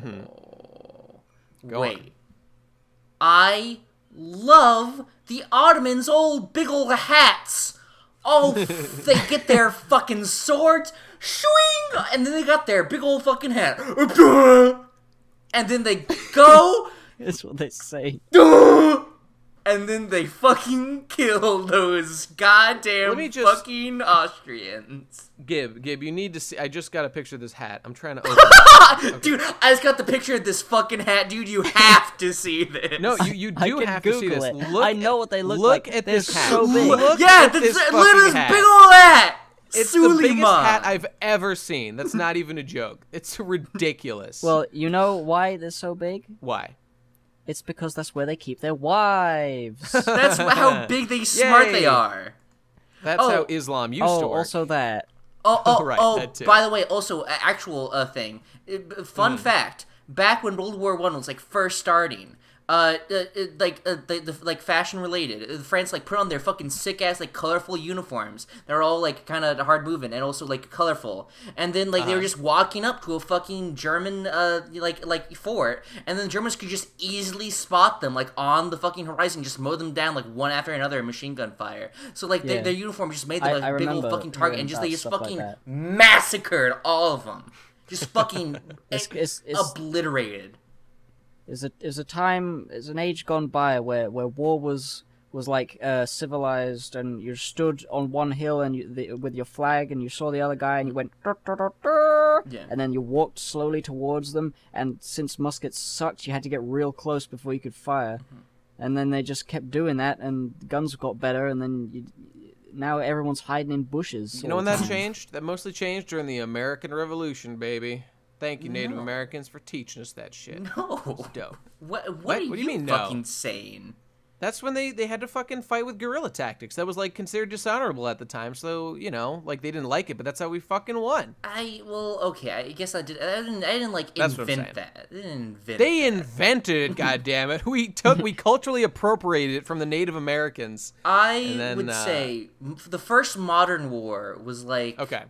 Mm-hmm. Go Wait. On. I love the Ottomans' old big old hats. Oh, they get their fucking swords. Shwing! And then they got their big old fucking hat. And then they go. That's what they say. And then they fucking kill those goddamn fucking Austrians. Gib, Gib, you need to see. I just got a picture of this hat. I'm trying to open it. Okay. Dude, I just got the picture of this fucking hat. Dude, you have to see this. No, you, you do have Google to see this. It. Look I know what they look, look like. Look at this, this hat. So big. Look yeah, at this, this literally hat. Big old hat. It's Suleiman. The biggest hat I've ever seen. That's not even a joke. It's ridiculous. Well, you know why they're so big? Why? It's because that's where they keep their wives. That's how big they smart Yay. They are. That's oh. how Islam used oh, to work. Also that. Oh, oh, right, oh that by the way, also, actual uh, thing. Fun mm. fact. Back when World War One was, like, first starting... Uh, uh, uh, like, uh, the, the, like, fashion-related. France, like, put on their fucking sick-ass, like, colorful uniforms. They're all, like, kind of hard-moving and also, like, colorful. And then, like, uh-huh. they were just walking up to a fucking German, uh, like, like, fort, and then the Germans could just easily spot them, like, on the fucking horizon, just mow them down, like, one after another in machine gun fire. So, like, yeah. their, their uniform just made them, like, I, I big old fucking target, and just, they just fucking like massacred all of them. Just fucking it's, it's, it's... obliterated. Is a is a time is an age gone by where where war was was like uh, civilized, and you stood on one hill and you, the, with your flag, and you saw the other guy and you went dur, dur, dur, dur, yeah. and then you walked slowly towards them, and since muskets sucked, you had to get real close before you could fire, mm-hmm. and then they just kept doing that, and guns got better, and then you, now everyone's hiding in bushes. You know when that changed? That mostly changed during the American Revolution, baby. Thank you, Native no. Americans, for teaching us that shit. No. That's dope. What, what, what? Are what do you, you mean, fucking no? saying? That's when they, they had to fucking fight with guerrilla tactics. That was, like, considered dishonorable at the time. So, you know, like, they didn't like it, but that's how we fucking won. I, well, okay, I guess I, did, I, didn't, I didn't, like, that's invent that. They didn't invent They that. invented it, goddammit. We took, we culturally appropriated it from the Native Americans. I then, would uh, say the first modern war was, like... Okay.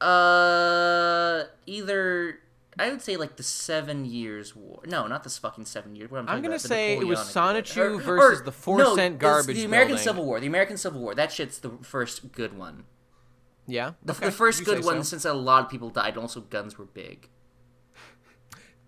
Uh, either I would say like the Seven Years War. No, not this fucking Seven Years. What I'm, I'm gonna about, say it was Sonichu versus or, or, the four no, cent garbage. The American building. Civil War. The American Civil War. That shit's the first good one. Yeah, the, okay. the first you good one so. Since a lot of people died. And also, guns were big.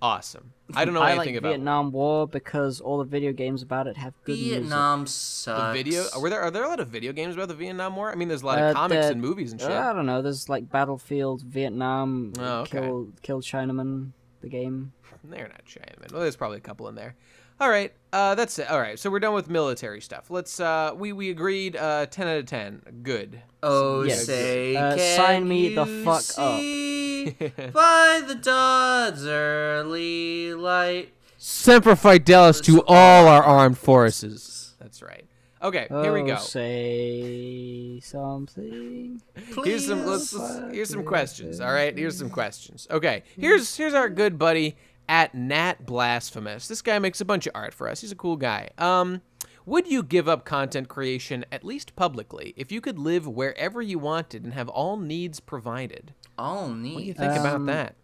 awesome. I don't know I anything like about Vietnam War because all the video games about it have good Vietnam music. Sucks. The video are there are there a lot of video games about the Vietnam War? I mean, there's a lot uh, of comics and movies and shit. Uh, I don't know. There's like Battlefield Vietnam, oh, okay. Kill Kill Chinaman, the game. They're not Chinaman. Well, there's probably a couple in there. All right, uh, that's it. All right, so we're done with military stuff. Let's uh, we we agreed uh, ten out of ten. Good. Oh, yes. say uh, can sign me you the fuck see up. By the dawn's early light. Semper Fidelis to all our armed forces. That's right. Okay, oh, here we go. Say something. Please. Here's some let's, let's, here's some questions. All right, here's some questions. Okay, here's here's our good buddy. At Nat Blasphemous. This guy makes a bunch of art for us. He's a cool guy. Um, would you give up content creation, at least publicly, if you could live wherever you wanted and have all needs provided? All needs? What do you think um, about that?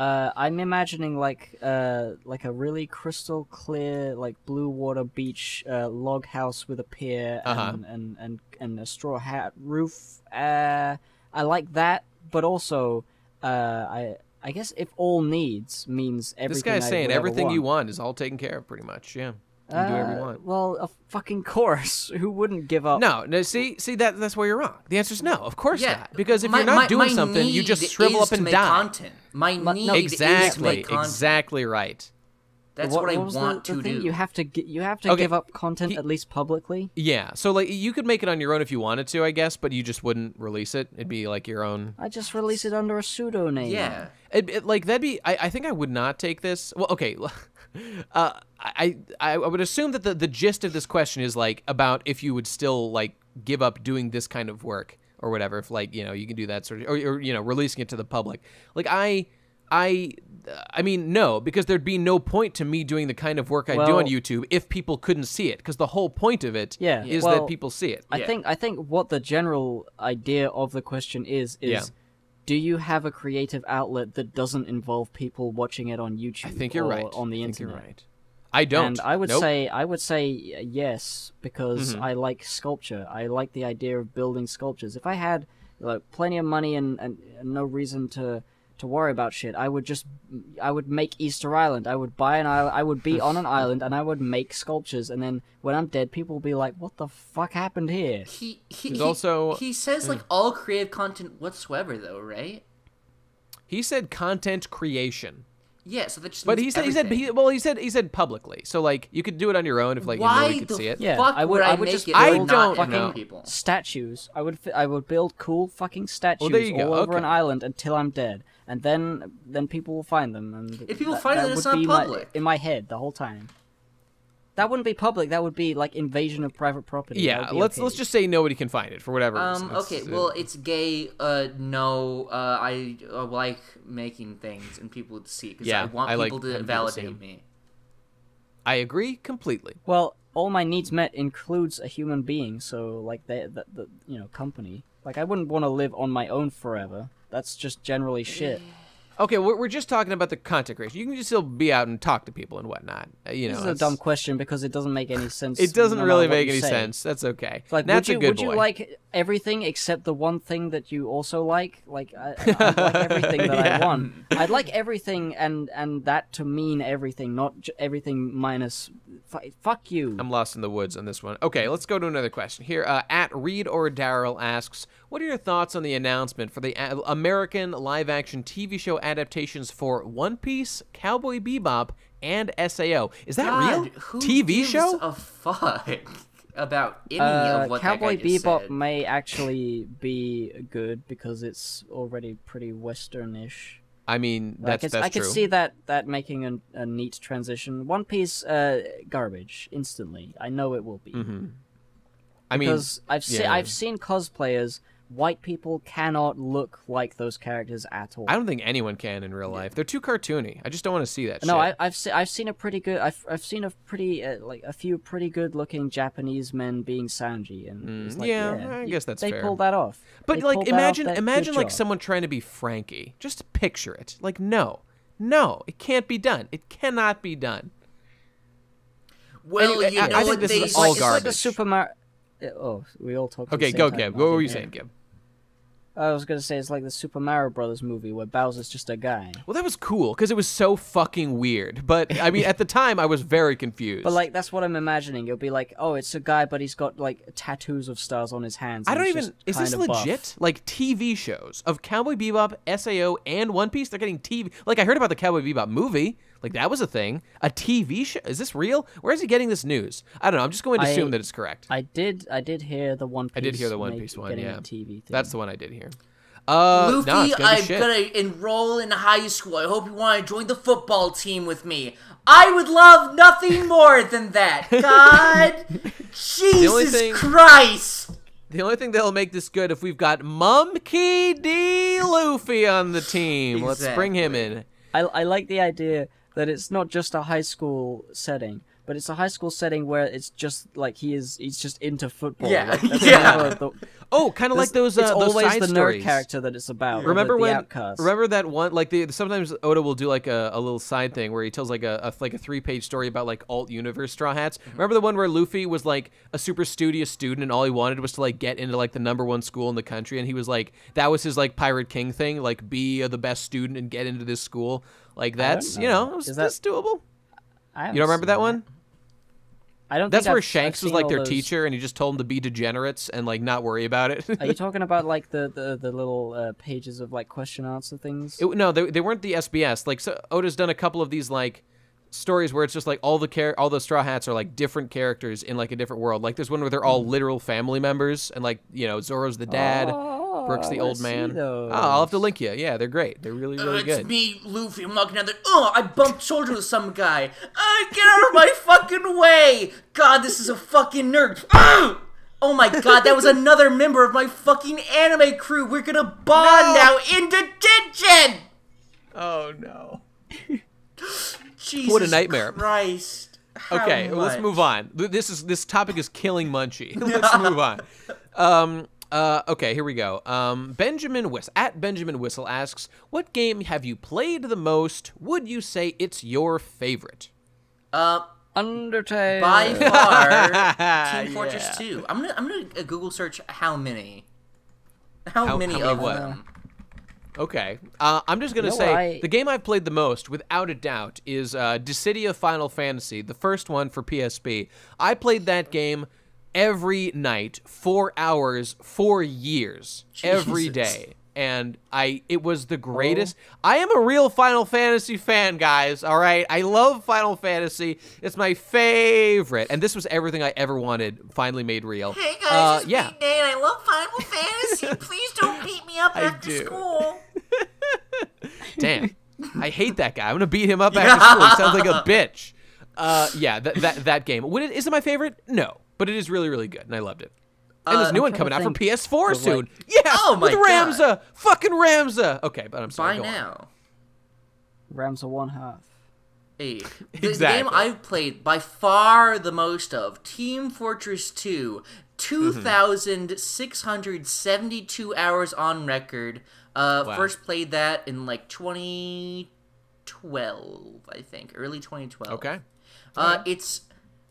Uh, I'm imagining like uh, like a really crystal clear, like blue water beach uh, log house with a pier and, uh-huh. and, and, and a straw hat roof. Uh, I like that, but also uh, I... I guess if all needs means everything. This guy's saying everything you want is all taken care of, pretty much. Yeah, you can uh, do whatever you want. Well, a fucking course. Who wouldn't give up? No, no. See, see that that's where you're wrong. The answer is no. Of course yeah. not. Because if my, you're not my, doing my something, you just shrivel up and die. Content. My need exactly, is to make content. Exactly right. That's what, what I what want the, to the do. You have to you have to okay. give up content he, at least publicly. Yeah, so like you could make it on your own if you wanted to, I guess, but you just wouldn't release it. It'd be like your own. I just release it under a pseudo name. Yeah, it, it, like that'd be. I, I think I would not take this. Well, okay, uh, I I would assume that the the gist of this question is like about if you would still like give up doing this kind of work or whatever. If like you know you can do that sort of or, or you know releasing it to the public. Like I. I, I mean, no, because there'd be no point to me doing the kind of work I well, do on YouTube if people couldn't see it, because the whole point of it yeah, is well, that people see it. I yeah. think I think what the general idea of the question is, is yeah. do you have a creative outlet that doesn't involve people watching it on YouTube I think you're or right. on the I internet? Think you're right. I don't. And I would nope. say I would say yes, because mm-hmm. I like sculpture. I like the idea of building sculptures. If I had like, plenty of money and, and, and no reason to... to worry about shit, I would just, I would make Easter Island, I would buy an island, I would be on an island, and I would make sculptures, and then when I'm dead, people will be like, what the fuck happened here? He, he, he also... He says, like, all creative content whatsoever, though, right? He said content creation. Yeah, so that just But he said, he said, he, well, he said, he said publicly, so, like, you could do it on your own if, like, Why you really could see it. Why the fuck yeah, I would, would I, I would make just it I don't not fucking know. People. Statues. I would, I would build cool fucking statues well, all go. over okay. an island until I'm dead. And then, then people will find them. And if people that, find them, it's not public. My, in my head, the whole time. That wouldn't be public. That would be like invasion of private property. Yeah, let's okay. let's just say nobody can find it for whatever reason. Um, okay, well, it's gay. Uh, no, uh, I uh, like making things and people to see because yeah, I want I people like to validate me. I agree completely. Well, all my needs met includes a human being. So, like, the, the, the you know company. Like, I wouldn't want to live on my own forever. That's just generally shit. Okay, we're, we're just talking about the content creation. You can just still be out and talk to people and whatnot. You know, this is it's... a dumb question because it doesn't make any sense. It doesn't no really make any say. sense. That's okay. Like, Nat's would you, a good would boy. you like everything except the one thing that you also like? Like, I, I'd like everything that yeah. I want. I'd like everything and, and that to mean everything, not j everything minus... F fuck you. I'm lost in the woods on this one. Okay, let's go to another question. Here, uh, at Reed or Darryl asks... What are your thoughts on the announcement for the American live-action T V show adaptations for One Piece, Cowboy Bebop, and S A O? Is that God, real? Who T V gives show? A fuck about any uh, of what Cowboy that guy just Bebop said. May actually be good because it's already pretty Western-ish. I mean, that's, like that's I true. I could see that that making a, a neat transition. One Piece, uh, garbage instantly. I know it will be. Mm-hmm. I mean, because I've yeah. se I've seen cosplayers. White people cannot look like those characters at all. I don't think anyone can in real life. They're too cartoony. I just don't want to see that. No, shit. I, I've se I've seen a pretty good. I've I've seen a pretty uh, like a few pretty good looking Japanese men being Sanji, and mm, it's like, yeah, yeah, I guess that's they fair. They pulled that off. But they like, imagine off, imagine like job. someone trying to be Frankie. Just picture it. Like, no, no, it can't be done. It cannot be done. Well, anyway, you I, know I think this they, is all like, garbage. It's like the Super Mario. Oh, we all talk. Okay, go, Gib. What were you saying, Gib? I was gonna say it's like the Super Mario Brothers movie where Bowser's just a guy. Well, that was cool because it was so fucking weird. But I mean, at the time, I was very confused. But like, that's what I'm imagining. It'll be like, oh, it's a guy, but he's got like tattoos of stars on his hands. I don't even. Is this legit? Buff. Like T V shows of Cowboy Bebop, S A O, and One Piece. They're getting T V. Like I heard about the Cowboy Bebop movie. Like that was a thing. A T V show. Is this real? Where is he getting this news? I don't know. I'm just going to I, assume that it's correct. I did. I did hear the One Piece. I did hear the One Piece one. Yeah. T V thing. That's the one I did hear. Uh, Luffy, no, I'm gonna enroll in high school. I hope you want to join the football team with me. I would love nothing more than that. God, Jesus thing, Christ. The only thing that'll make this good if we've got Munchy D. Luffy on the team. Exactly. Let's bring him in. I, I like the idea that it's not just a high school setting. But it's a high school setting where it's just like he is—he's just into football. Yeah, like, yeah. The, oh, kind of like those. Uh, it's those always side the nerd stories. Character that it's about. Remember the, when? The outcast. Remember that one? Like the sometimes Oda will do like a, a little side thing where he tells like a, a like a three-page story about like alt universe straw hats. Remember the one where Luffy was like a super studious student and all he wanted was to like get into like the number one school in the country, and he was like that was his like Pirate King thing, like be the best student and get into this school. Like that's know. you know was, that, that's doable. You don't remember that one? It. I don't. That's think where I've, Shanks I've was like their those... teacher, and he just told them to be degenerates and like not worry about it. Are you talking about like the the, the little uh, pages of like question answer things? It, no, they they weren't the S B S. Like so Oda's done a couple of these like stories where it's just like all the char all the Straw Hats are like different characters in like a different world. Like there's one where they're all mm. literal family members, and like you know Zoro's the dad. Oh. Brooks the old man. Oh, I'll have to link you. Yeah, they're great. They're really, really uh, it's good. It's me, Luffy. I'm walking down there. Oh, I bumped shoulders with some guy. Uh, get out of my fucking way. God, this is a fucking nerd. Uh! Oh my god, that was another member of my fucking anime crew. We're gonna bond no! now in detention. Oh no. Jesus what a nightmare. Christ. How okay, much? Let's move on. This is this topic is killing Munchy. Let's move on. Um. Uh, okay, here we go. Um, Benjamin Whistle, at Benjamin Whistle asks, what game have you played the most? Would you say it's your favorite? Uh, Undertale. By far, Team Fortress yeah. two. I'm gonna, I'm gonna Google search how many. How, how many how of what? them? Okay. Uh, I'm just gonna no, say, I... the game I've played the most, without a doubt, is uh, Dissidia Final Fantasy, the first one for P S P. I played that game every night, four hours, four years, Jesus. every day. And I, it was the greatest. Oh. I am a real Final Fantasy fan, guys, all right? I love Final Fantasy. It's my favorite. And this was everything I ever wanted, finally made real. Hey, guys, uh, it's yeah. me, Dan. I love Final Fantasy. Please don't beat me up I after do. school. Damn. I hate that guy. I'm going to beat him up yeah. after school. He sounds like a bitch. Uh, yeah, that, that, that game. Would it, is it my favorite? No. But it is really, really good, and I loved it. And uh, there's a new one coming out for P S four soon. Like, yeah, oh my with Ramza, God. fucking Ramza. Okay, but I'm sorry. By now, on. Ramza one half. Hey, the exactly. game I've played by far the most of, Team Fortress two, two thousand six hundred seventy-two hours on record. Uh, wow. First played that in like twenty twelve, I think, early twenty twelve. Okay. Uh, yeah. It's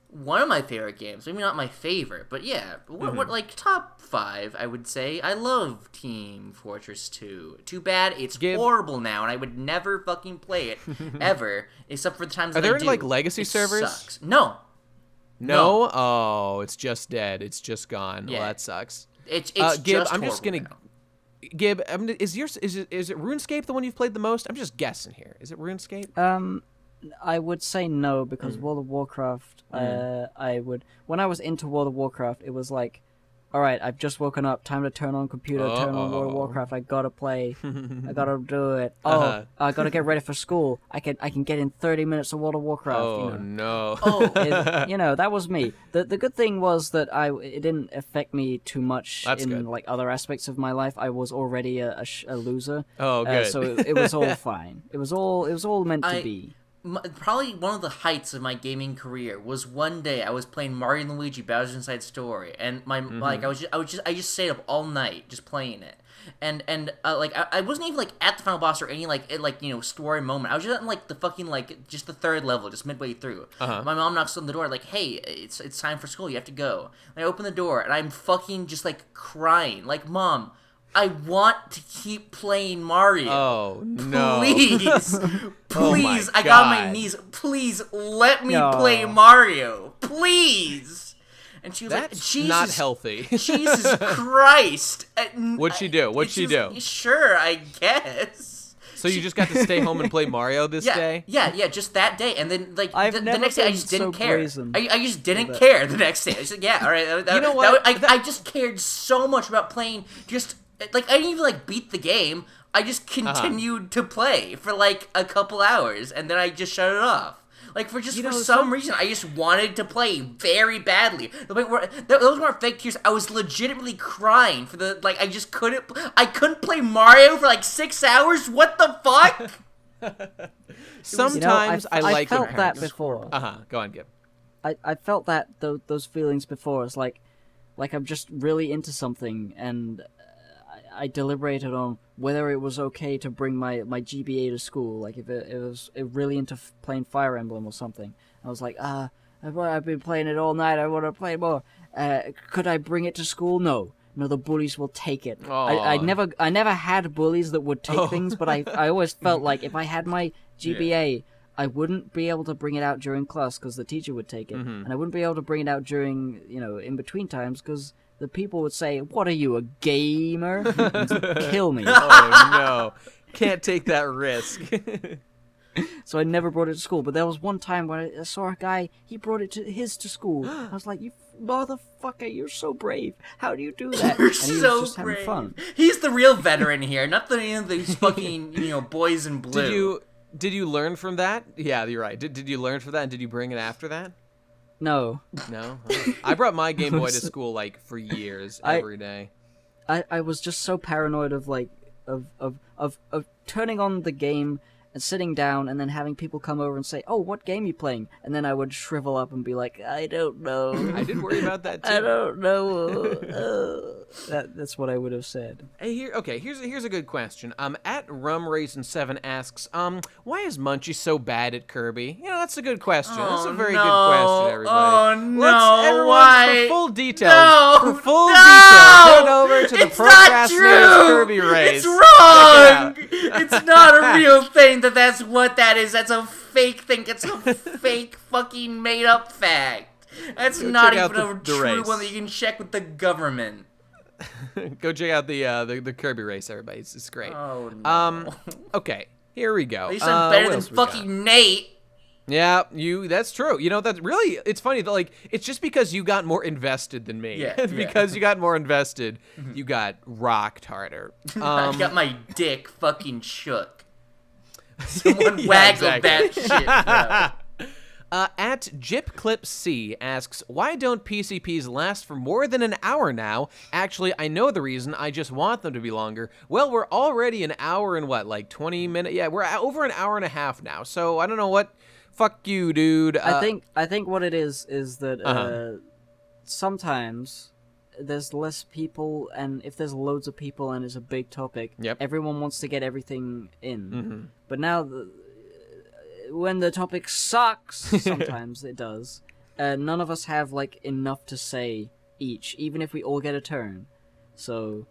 one of my favorite games, maybe not my favorite, but yeah, what, mm-hmm. what like top five, I would say. I love Team Fortress two. Too bad it's Give. horrible now, and I would never fucking play it ever, except for the times. Are that there I any do. like legacy it servers? Sucks. No. no, no. Oh, it's just dead. It's just gone. Yeah. Well, that sucks. It's it's uh, Gib, just I'm just gonna. Now. Gib, I'm, is yours is it, is it RuneScape the one you've played the most? I'm just guessing here. Is it RuneScape? Um. I would say no, because mm. World of Warcraft, mm. uh, I would... When I was into World of Warcraft, it was like, all right, I've just woken up, time to turn on computer, uh -oh. turn on World of Warcraft, I gotta play, I gotta do it. Oh, uh -huh. I gotta get ready for school, I can I can get in thirty minutes of World of Warcraft. Oh, you know? no. Oh, it, you know, that was me. The The good thing was that I it didn't affect me too much That's in good. like other aspects of my life. I was already a, a, sh a loser. Oh, good. Uh, so it, it was all fine. It was all, it was all meant I... to be. Probably one of the heights of my gaming career was one day I was playing Mario and Luigi Bowser's Inside Story, and my mm-hmm. like I was just, I was just I just stayed up all night just playing it, and and uh, like I, I wasn't even like at the final boss or any like it, like you know story moment. I was just at like the fucking like just the third level, just midway through. Uh-huh. My mom knocks on the door like, "Hey, it's it's time for school. You have to go." And I open the door and I'm fucking just like crying, like, "Mom, I want to keep playing Mario. Oh, no. Please. Please. Oh I got my knees. Please let me no. play Mario. Please. And she was That's like, Jesus. Not healthy. Jesus Christ. And What'd she do? What'd she, she do? Like, sure, I guess. So you just got to stay home and play Mario this yeah, day? Yeah, yeah, just that day. And then, like, the, the next day, I just didn't so care. I, I just didn't care the next day. I just, yeah, all right. That, that, you know what? That, I, that... I just cared so much about playing just... Like, I didn't even, like, beat the game. I just continued uh-huh. to play for, like, a couple hours, and then I just shut it off. Like, for just you for know, some, some reason, I just wanted to play very badly. Those weren't fake tears. I was legitimately crying for the, like, I just couldn't, I couldn't play Mario for, like, six hours? What the fuck? Sometimes you know, I like I felt when that before. Uh-huh. Go on, Gib. I, I felt that, th those feelings before. It's like, like, I'm just really into something, and... I deliberated on whether it was okay to bring my, my G B A to school, like if it, it was it really into f playing Fire Emblem or something. I was like, ah, I've, I've been playing it all night, I want to play more. Uh, could I bring it to school? No. No, the bullies will take it. I, I never I never had bullies that would take oh. things, but I, I always felt like if I had my G B A, yeah. I wouldn't be able to bring it out during class because the teacher would take it, mm-hmm. and I wouldn't be able to bring it out during, you know, in between times because... The people would say, "What are you, a gamer?" Kill me! Oh no, can't take that risk. So I never brought it to school. But there was one time when I saw a guy; he brought it to his to school. I was like, "You motherfucker, you're so brave! How do you do that?" You're and he so was just brave. Having fun. He's the real veteran here, not the you know, these fucking you know boys in blue. Did you did you learn from that? Yeah, you're right. Did did you learn from that? And did you bring it after that? No. No? I brought my Game Boy to school, like, for years, I, every day. I, I was just so paranoid of, like, of, of, of, of turning on the game and sitting down and then having people come over and say, "Oh, what game are you playing?" And then I would shrivel up and be like, "I don't know." I did worry about that, too. I don't know. uh, that, that's what I would have said. Hey, here, okay, here's, here's a good question. Um, at Rum Raisin seven asks, um, why is Munchy so bad at Kirby? You know, that's a good question. Oh, that's a very no. good question, everybody. Oh, no. Let's, everyone, why? For full details, no. for full no. details, head over to it's the Procrastinators Kirby Race. It's wrong. It it's not a real thing. That that's what that is. That's a fake thing. It's a fake fucking made up fact. That's Go not even the, a the true race. One that you can check with the government. Go check out the uh, the, the Kirby race, everybody. It's, it's great. Oh, no. Um, okay, here we go. At least I'm uh, better than fucking Nate. Yeah, you. That's true. You know, that's really. It's funny that like it's just because you got more invested than me. Yeah. because yeah. you got more invested, mm-hmm. you got rocked harder. Um, I got my dick fucking shook. Someone yeah, waggled exactly. that shit, uh, At JipClipC asks, why don't P C Ps last for more than an hour now? Actually, I know the reason. I just want them to be longer. Well, we're already an hour and what, like twenty minutes? Yeah, we're over an hour and a half now. So I don't know what. Fuck you, dude. Uh, I think I think what it is is that uh, uh-huh. sometimes... there's less people, and if there's loads of people and it's a big topic, yep. everyone wants to get everything in. Mm-hmm. But now, the, when the topic sucks, sometimes it does, uh, none of us have like enough to say each, even if we all get a turn. So,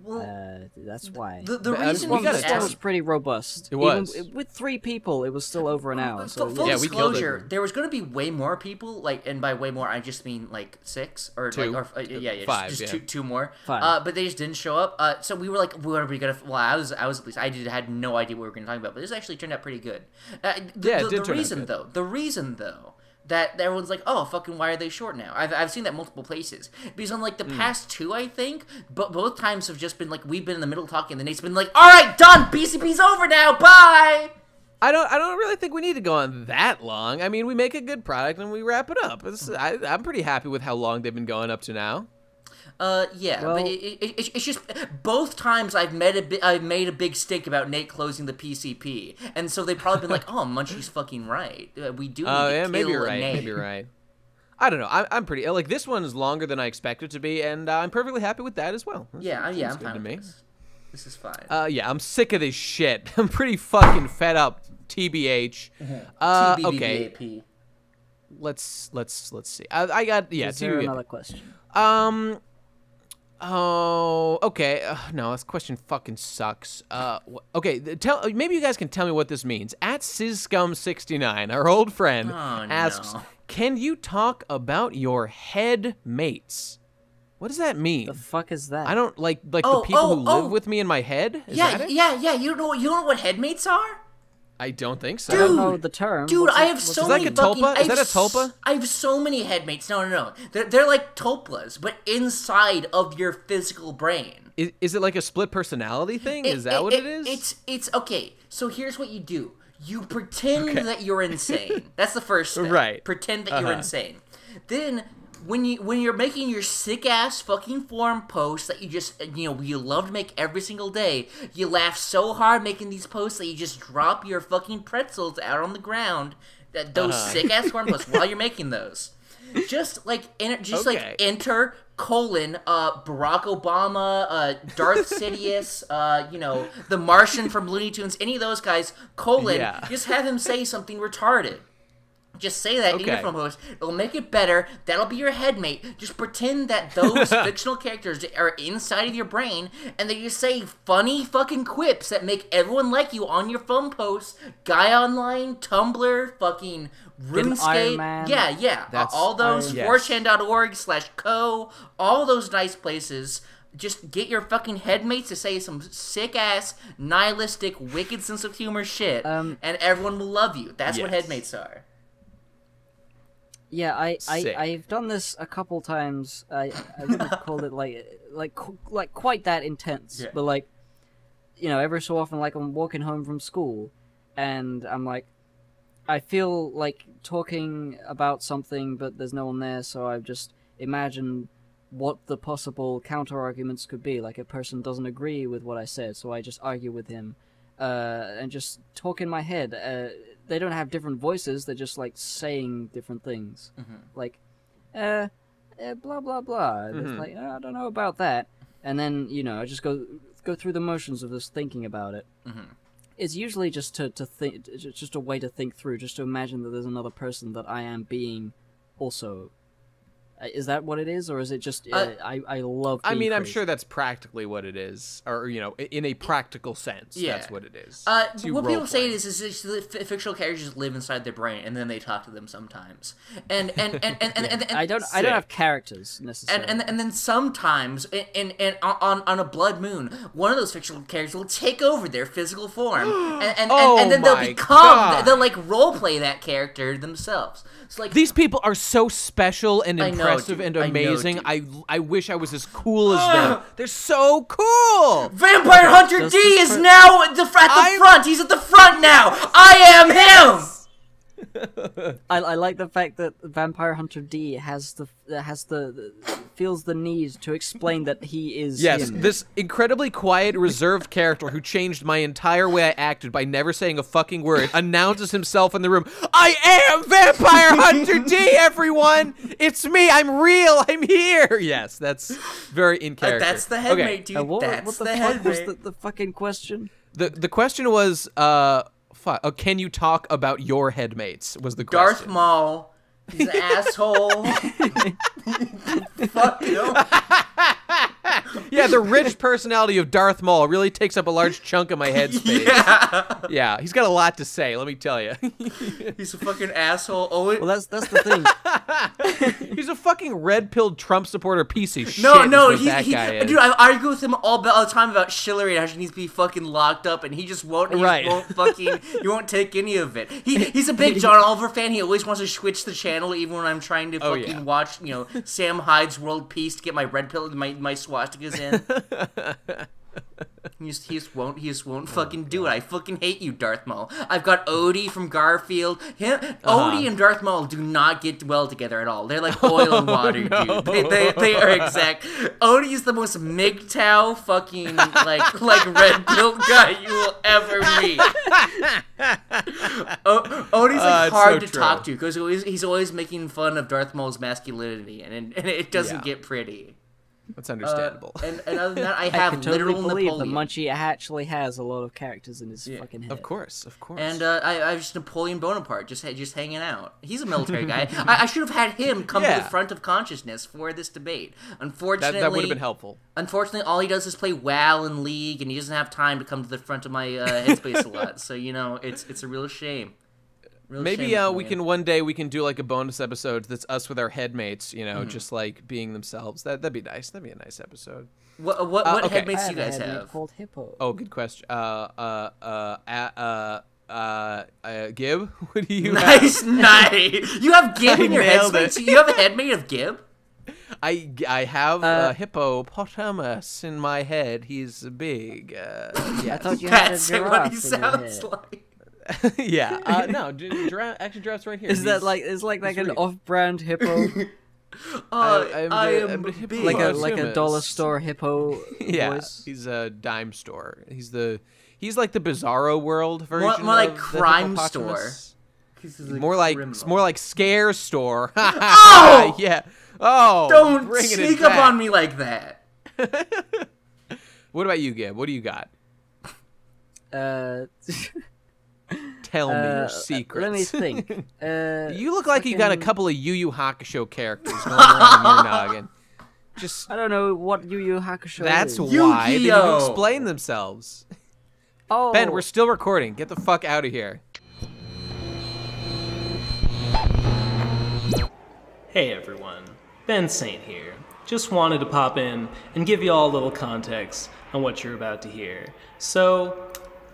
well, uh, that's why. The, the reason we got it was pretty robust. It was. Even with three people, it was still over an hour. So, full yeah, disclosure, there was going to be way more people, like, and by way more, I just mean, like, six or, two. Like, or uh, yeah, yeah, Five, just, just yeah. Two, two more. Five. Uh, but they just didn't show up. Uh, so we were like, what are we going to, well, I was, I was at least, I did, had no idea what we were going to talk about, but this actually turned out pretty good. Uh, the, yeah, it the, did the turn reason, out good. Though, the reason, though, that everyone's like, oh, fucking, why are they short now? I've, I've seen that multiple places. Because on, like, the mm. past two, I think, but both times have just been, like, we've been in the middle talking, and Nate's been like, all right, done! P C P's over now! Bye! I don't I don't really think we need to go on that long. I mean, we make a good product, and we wrap it up. It's, I, I'm pretty happy with how long they've been going up to now. Uh, yeah, well, but it, it, it, it's just both times I've made a bi I made a big stink about Nate closing the P C P, and so they've probably been like, "Oh, Munchy's fucking right. We do need uh, to yeah, kill maybe you're right. Nate." Maybe you're right. I don't know. I'm, I'm pretty like this one is longer than I expected it to be, and uh, I'm perfectly happy with that as well. That's, yeah, yeah, I'm fine to with me. This. This is fine. Uh, yeah, I'm sick of this shit. I'm pretty fucking fed up. T B H. Uh, okay. Let's let's let's see. I, I got yeah. Is there another question? Um. Oh, okay. Uh, no, this question fucking sucks. Uh, okay, tell maybe you guys can tell me what this means. At Sizscum sixty-nine, our old friend, oh, asks, no. Can you talk about your head mates? What does that mean? The fuck is that? I don't, like, like oh, the people oh, who oh. live with me in my head? Is yeah, that it? yeah, yeah. You know, you know what headmates are? I don't think so. Dude, I don't know the term. Dude, I have so many fucking... Is that a tulpa? I have so many headmates. No, no, no. They're, they're like tulpas, but inside of your physical brain. Is, is it like a split personality thing? It, is that it, what it, it is? It's, it's... Okay, so here's what you do. You pretend okay. that you're insane. That's the first thing. Right. Pretend that uh-huh. you're insane. Then... When you when you're making your sick ass fucking forum posts that you just you know you love to make every single day, you laugh so hard making these posts that you just drop your fucking pretzels out on the ground. That those uh-huh. sick ass forum posts while you're making those, just like enter, just okay. like enter colon uh, Barack Obama, uh, Darth Sidious, uh, you know the Martian from Looney Tunes, any of those guys colon yeah. just have him say something retarded. Just say that okay. in your phone post. It'll make it better. That'll be your headmate. Just pretend that those fictional characters are inside of your brain, and they just say funny fucking quips that make everyone like you on your phone posts. Guy Online, Tumblr, fucking RuneScape. Yeah, yeah. That's all those. four chan dot org slash co. All those nice places. Just get your fucking headmates to say some sick-ass, nihilistic, wicked sense of humor shit, um, and everyone will love you. That's yes. what headmates are. Yeah, I, I, I've done this a couple times. I, I wouldn't call it, like, like, like quite that intense. Yeah. But, like, you know, every so often, like, I'm walking home from school, and I'm, like, I feel like talking about something, but there's no one there, so I've just imagined what the possible counter-arguments could be. Like, a person doesn't agree with what I said, so I just argue with him. Uh, and just talk in my head, uh... They don't have different voices. They're just like saying different things, mm-hmm. like, uh, uh, blah blah blah. Mm-hmm. It's like oh, I don't know about that, and then you know I just go go through the motions of just thinking about it. Mm-hmm. It's usually just to to think, just a way to think through, just to imagine that there's another person that I am being, also. Is that what it is, or is it just uh, uh, I I love? I mean, crazy. I'm sure that's practically what it is, or you know, in a practical sense, yeah. that's what it is. Uh, what people play. say is, is it's fictional characters live inside their brain, and then they talk to them sometimes. And and and and, and, yeah. and, and I don't I don't have characters necessarily. And and, and then sometimes, and, and and on on a blood moon, one of those fictional characters will take over their physical form, and and, and, oh and then they'll become God. they'll like role play that character themselves. So like these people are so special and impressive. Impressive and amazing. I, know, I I wish I was as cool as them. They're so cool. Vampire Hunter Does D is now at the, at the front. He's at the front now. I am him. I, I like the fact that Vampire Hunter D has the has the, the feels the need to explain that he is yes him. This incredibly quiet, reserved character who changed my entire way I acted by never saying a fucking word announces himself in the room. I am Vampire Hunter D, everyone. It's me. I'm real. I'm here. Yes, that's very in character. Uh, that's the headmate, okay. dude. Uh, what, that's what the, the fuck was the, the fucking question? The the question was uh. Uh, can you talk about your headmates? Was the question. Darth Maul, he's an asshole. Fuck you. Yeah, the rich personality of Darth Maul really takes up a large chunk of my headspace. Yeah, yeah, he's got a lot to say. Let me tell you, he's a fucking asshole. Oh, well, that's that's the thing. He's a fucking red-pilled Trump supporter piece of shit. No, no, he, that he, guy is. Dude, I argue with him all, all the time about Schillery and how she needs to be fucking locked up, and he just won't. He right. just won't fucking. You won't take any of it. He he's a big John Oliver fan. He always wants to switch the channel, even when I'm trying to fucking oh, yeah. watch, you know, Sam Hyde's World Peace to get my red pill, my my swastikas in. He just, he just won't, he just won't fucking do it. I fucking hate you, Darth Maul. I've got Odie from Garfield. Him, uh-huh. Odie and Darth Maul do not get well together at all. They're like oil and water, oh, no. dude. They, they, they are exact. Odie is the most M G T O W fucking like like red pill guy you will ever meet. O Odie's like uh, hard so to true. talk to because he's always making fun of Darth Maul's masculinity, and and it doesn't yeah. get pretty. That's understandable. Uh, and, and other than that, I have I could totally literal believe Napoleon. That Munchy actually has a lot of characters in his yeah. fucking head. Of course, of course. And uh, I, I was Napoleon Bonaparte, just just hanging out. He's a military guy. I, I should have had him come yeah. to the front of consciousness for this debate. Unfortunately, that, that would have been helpful. Unfortunately, all he does is play WoW and League, and he doesn't have time to come to the front of my uh, headspace a lot. So you know, it's it's a real shame. Real Maybe uh, we can one day we can do like a bonus episode that's us with our headmates, you know, mm-hmm. just like being themselves. That that'd be nice. That'd be a nice episode. What what, uh, what okay. headmates do you guys have? Called Hippo. Oh, good question. Uh uh uh uh uh, uh Gib, what do you? Nice, have? nice. You have Gib I in your headmates. You have a headmate of Gib. I I have uh, a hippopotamus in my head. He's big. Uh, yes. I thought you had a giraffe. What he sounds like. yeah, uh, no, giraffe, actually giraffe's right here. Is He's, that like is like like an off-brand hippo? uh, I, I'm, I am I'm a hippo. Like a like a dollar store hippo. yeah, voice. He's a dime store. He's the he's like the Bizarro World version. More, more like of crime store. Like more like criminal. More like scare store. oh yeah. Oh, don't sneak up on me like that. What about you, Gib? What do you got? Uh. Tell me uh, your secrets. Let me think. Uh, you look like fucking... you got a couple of Yu Yu Hakusho characters going around your noggin. Just I don't know what Yu Yu Hakusho that's is. That's why Yu-Gi-Oh! They don't explain themselves. Oh, Ben, we're still recording. Get the fuck out of here. Hey everyone, Ben Saint here. Just wanted to pop in and give you all a little context on what you're about to hear. So.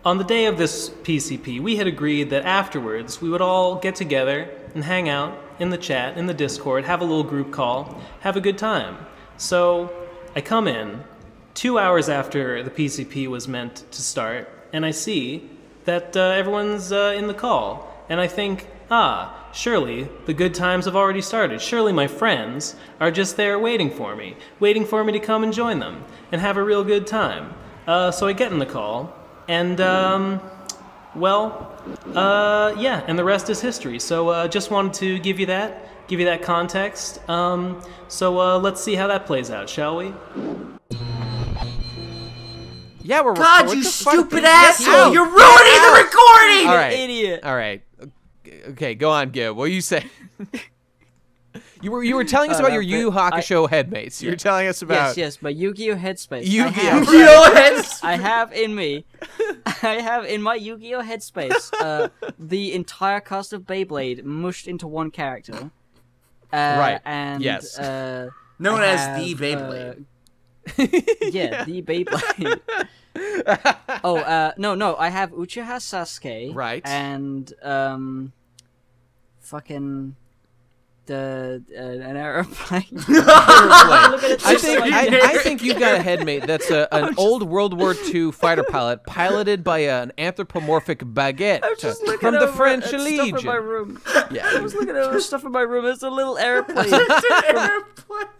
On the day of this P C P, we had agreed that afterwards we would all get together and hang out in the chat, in the Discord, have a little group call, have a good time. So I come in two hours after the P C P was meant to start, and I see that uh, everyone's uh, in the call. And I think, ah, surely the good times have already started. Surely my friends are just there waiting for me, waiting for me to come and join them and have a real good time. Uh, so I get in the call. And, um, well, uh, yeah, and the rest is history. So, uh, just wanted to give you that, give you that context. Um, so, uh, let's see how that plays out, shall we? Yeah, we're God, you stupid asshole! You're ruining the recording! All right. Idiot. All right. Okay, go on, Gib. What do you say? You were you were telling us uh, about your Yu Yu Hakusho headmates. You yeah. were telling us about yes, yes, my Yu-Gi-Oh headspace. Yu-Gi-Oh headspace. I have in me, I have in my Yu-Gi-Oh headspace uh, the entire cast of Beyblade mushed into one character. Uh, right. And yes. Uh, known I as have, the Beyblade. Uh, yeah, the Beyblade. oh uh, no no, I have Uchiha Sasuke. Right. And um, fucking. The, uh, an aeroplane. I think I, I think you've got a headmate that's a, an just... old World War Two fighter pilot piloted by an anthropomorphic baguette from the French Legion. In my room. Yeah. I was looking over stuff in my room. It's a little airplane. It's an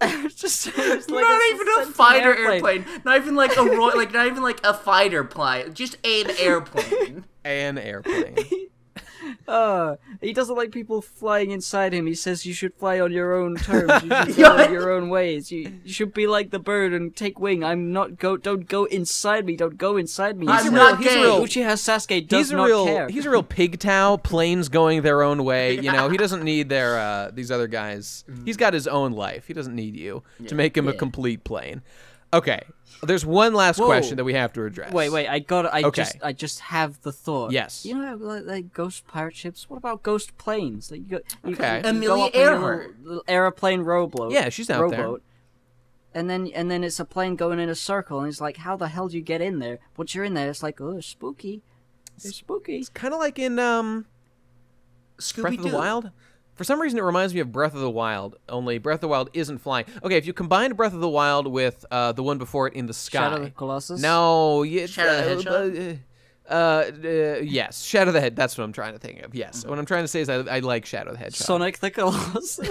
airplane. just, just like not a, even a fighter airplane. airplane. Not even like a ro like not even like a fighter plane. Just an airplane. An airplane. Uh, he doesn't like people flying inside him. He says you should fly on your own terms. You should fly on your own ways. You, you should be like the bird and take wing. I'm not go. Don't go inside me. Don't go inside me. He's I'm not gay. Uchiha Sasuke does he's a not real, care. He's a real pig towel. Planes going their own way. You know he doesn't need their uh, these other guys. He's got his own life. He doesn't need you yeah. to make him yeah. a complete plane. Okay. There's one last Whoa. question that we have to address. Wait, wait, I got I okay. just I just have the thought. Yes. You know like, like ghost pirate ships? What about ghost planes? Like you got you, okay. you, you Amelia go Earhart. Little, little airplane rowboat. Yeah, she's out rowboat, there. And then and then it's a plane going in a circle and it's like how the hell do you get in there? Once you're in there it's like oh, it's spooky. It's spooky. It's kind of like in um Scooby-Doo. Breath of the Wild. For some reason, it reminds me of Breath of the Wild, only Breath of the Wild isn't flying. Okay, if you combine Breath of the Wild with uh, the one before it in the sky. Shadow of the Colossus? No. Yeah, Shadow of uh, the Hedgehog? Uh, uh, uh, yes, Shadow of the Hedgehog. That's what I'm trying to think of, yes. Mm-hmm. What I'm trying to say is I, I like Shadow the Hedgehog. Sonic the Colossus?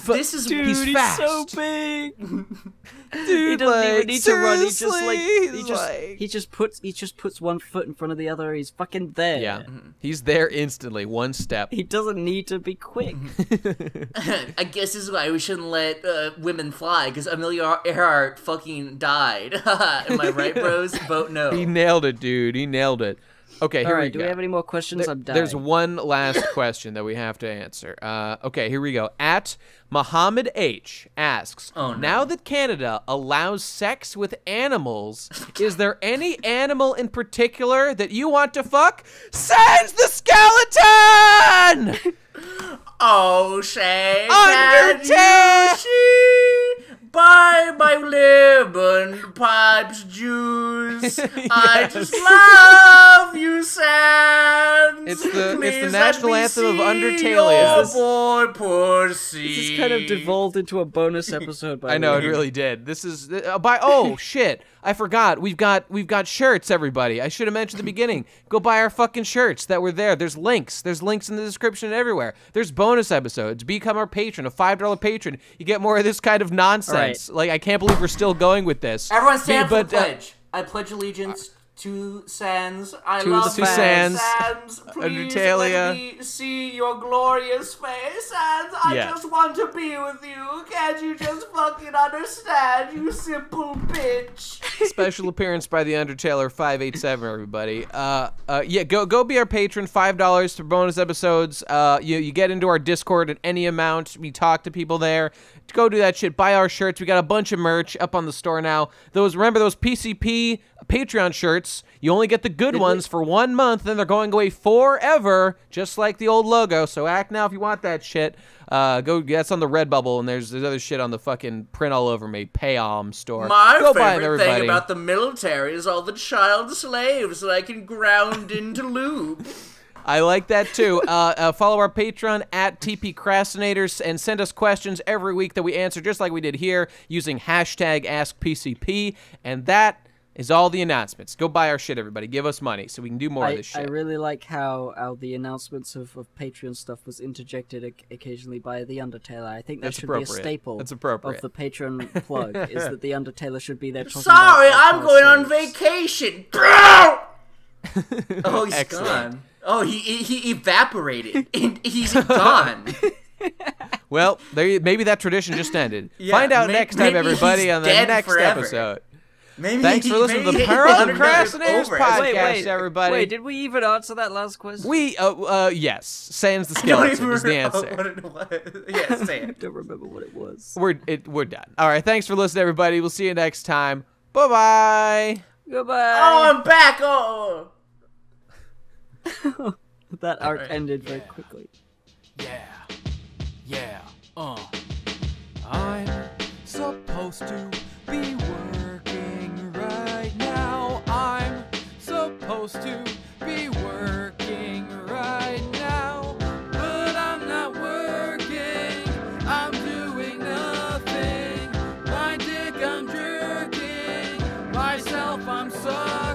This is, dude, he's, he's fast. so big. Dude, he doesn't like, even need seriously? to run. He just like he just like... he just puts he just puts one foot in front of the other. He's fucking there. Yeah, he's there instantly. One step. He doesn't need to be quick. I guess this is why we shouldn't let uh, women fly, because Amelia Earhart fucking died. Am I right, bros? Vote no. He nailed it, dude. He nailed it. Okay, here right, we do go. Do we have any more questions? There, I'm dying. There's one last question that we have to answer. Uh, okay, here we go. At Muhammad H asks, oh, no. now that Canada allows sex with animals, is there any animal in particular that you want to fuck? Sans the skeleton! Oh, say Undertale! By my lemon pipes juice, yes. I just love you, Sans. It's the Please it's the national anthem of Undertale. Is oh boy, pussy. This is kind of devolved into a bonus episode. By I know way. it really did. This is uh, by oh shit, I forgot. We've got we've got shirts, everybody. I should have mentioned at the beginning. Go buy our fucking shirts that were there. There's links. There's links in the description and everywhere. There's bonus episodes. Become our patron, a five dollar patron. You get more of this kind of nonsense. Right. Like, I can't believe we're still going with this. Everyone stand but, for the uh, pledge. I pledge allegiance to Sans. I to, love to Sans. Sans, please Undertalia. Let me see your glorious face. Sans, I yeah. just want to be with you. Can't you just fucking understand, you simple bitch? Special appearance by the Undertaler five eight seven, everybody. Uh, uh, yeah, go go be our patron. five dollars for bonus episodes. Uh, you, you get into our Discord at any amount. We talk to people there. Go do that shit. Buy our shirts. We got a bunch of merch up on the store now. Those remember those P C P Patreon shirts. You only get the good Did ones we? for one month, then they're going away forever, just like the old logo. So act now if you want that shit. Uh, go. That's on the Redbubble, and there's there's other shit on the fucking print all over me Payom store. My go favorite buy thing about the military is all the child slaves that I can ground into lube. I like that, too. Uh, uh, follow our Patreon at T P Crastinators and send us questions every week that we answer, just like we did here, using hashtag Ask P C P. And that is all the announcements. Go buy our shit, everybody. Give us money so we can do more I, of this shit. I really like how, how the announcements of, of Patreon stuff was interjected occasionally by the Undertaler. I think that That's should be a staple That's appropriate. of the Patreon plug, is that the Undertaler should be there talking Sorry, about I'm going on vacation. Oh, he's Excellent. gone. Oh, he he evaporated. He's gone. Well, there, maybe that tradition just ended. Yeah, Find out may, next time, everybody, on the next forever. episode. Maybe Thanks he, for listening maybe to the Procrastinators Podcast, wait, wait, everybody. Wait, did we even answer that last question? We, uh, uh yes. Sans the skeleton is the answer. I don't remember what it was. Yeah, Sans. Don't remember what it was. We're, it, we're done. All right, thanks for listening, everybody. We'll see you next time. Bye-bye. Goodbye. Oh, I'm back. Oh. That arc right. ended yeah. very quickly. Yeah, yeah, uh. I'm supposed to be working right now. I'm supposed to be working right now. But I'm not working. I'm doing nothing. My dick I'm jerking. Myself I'm sucking.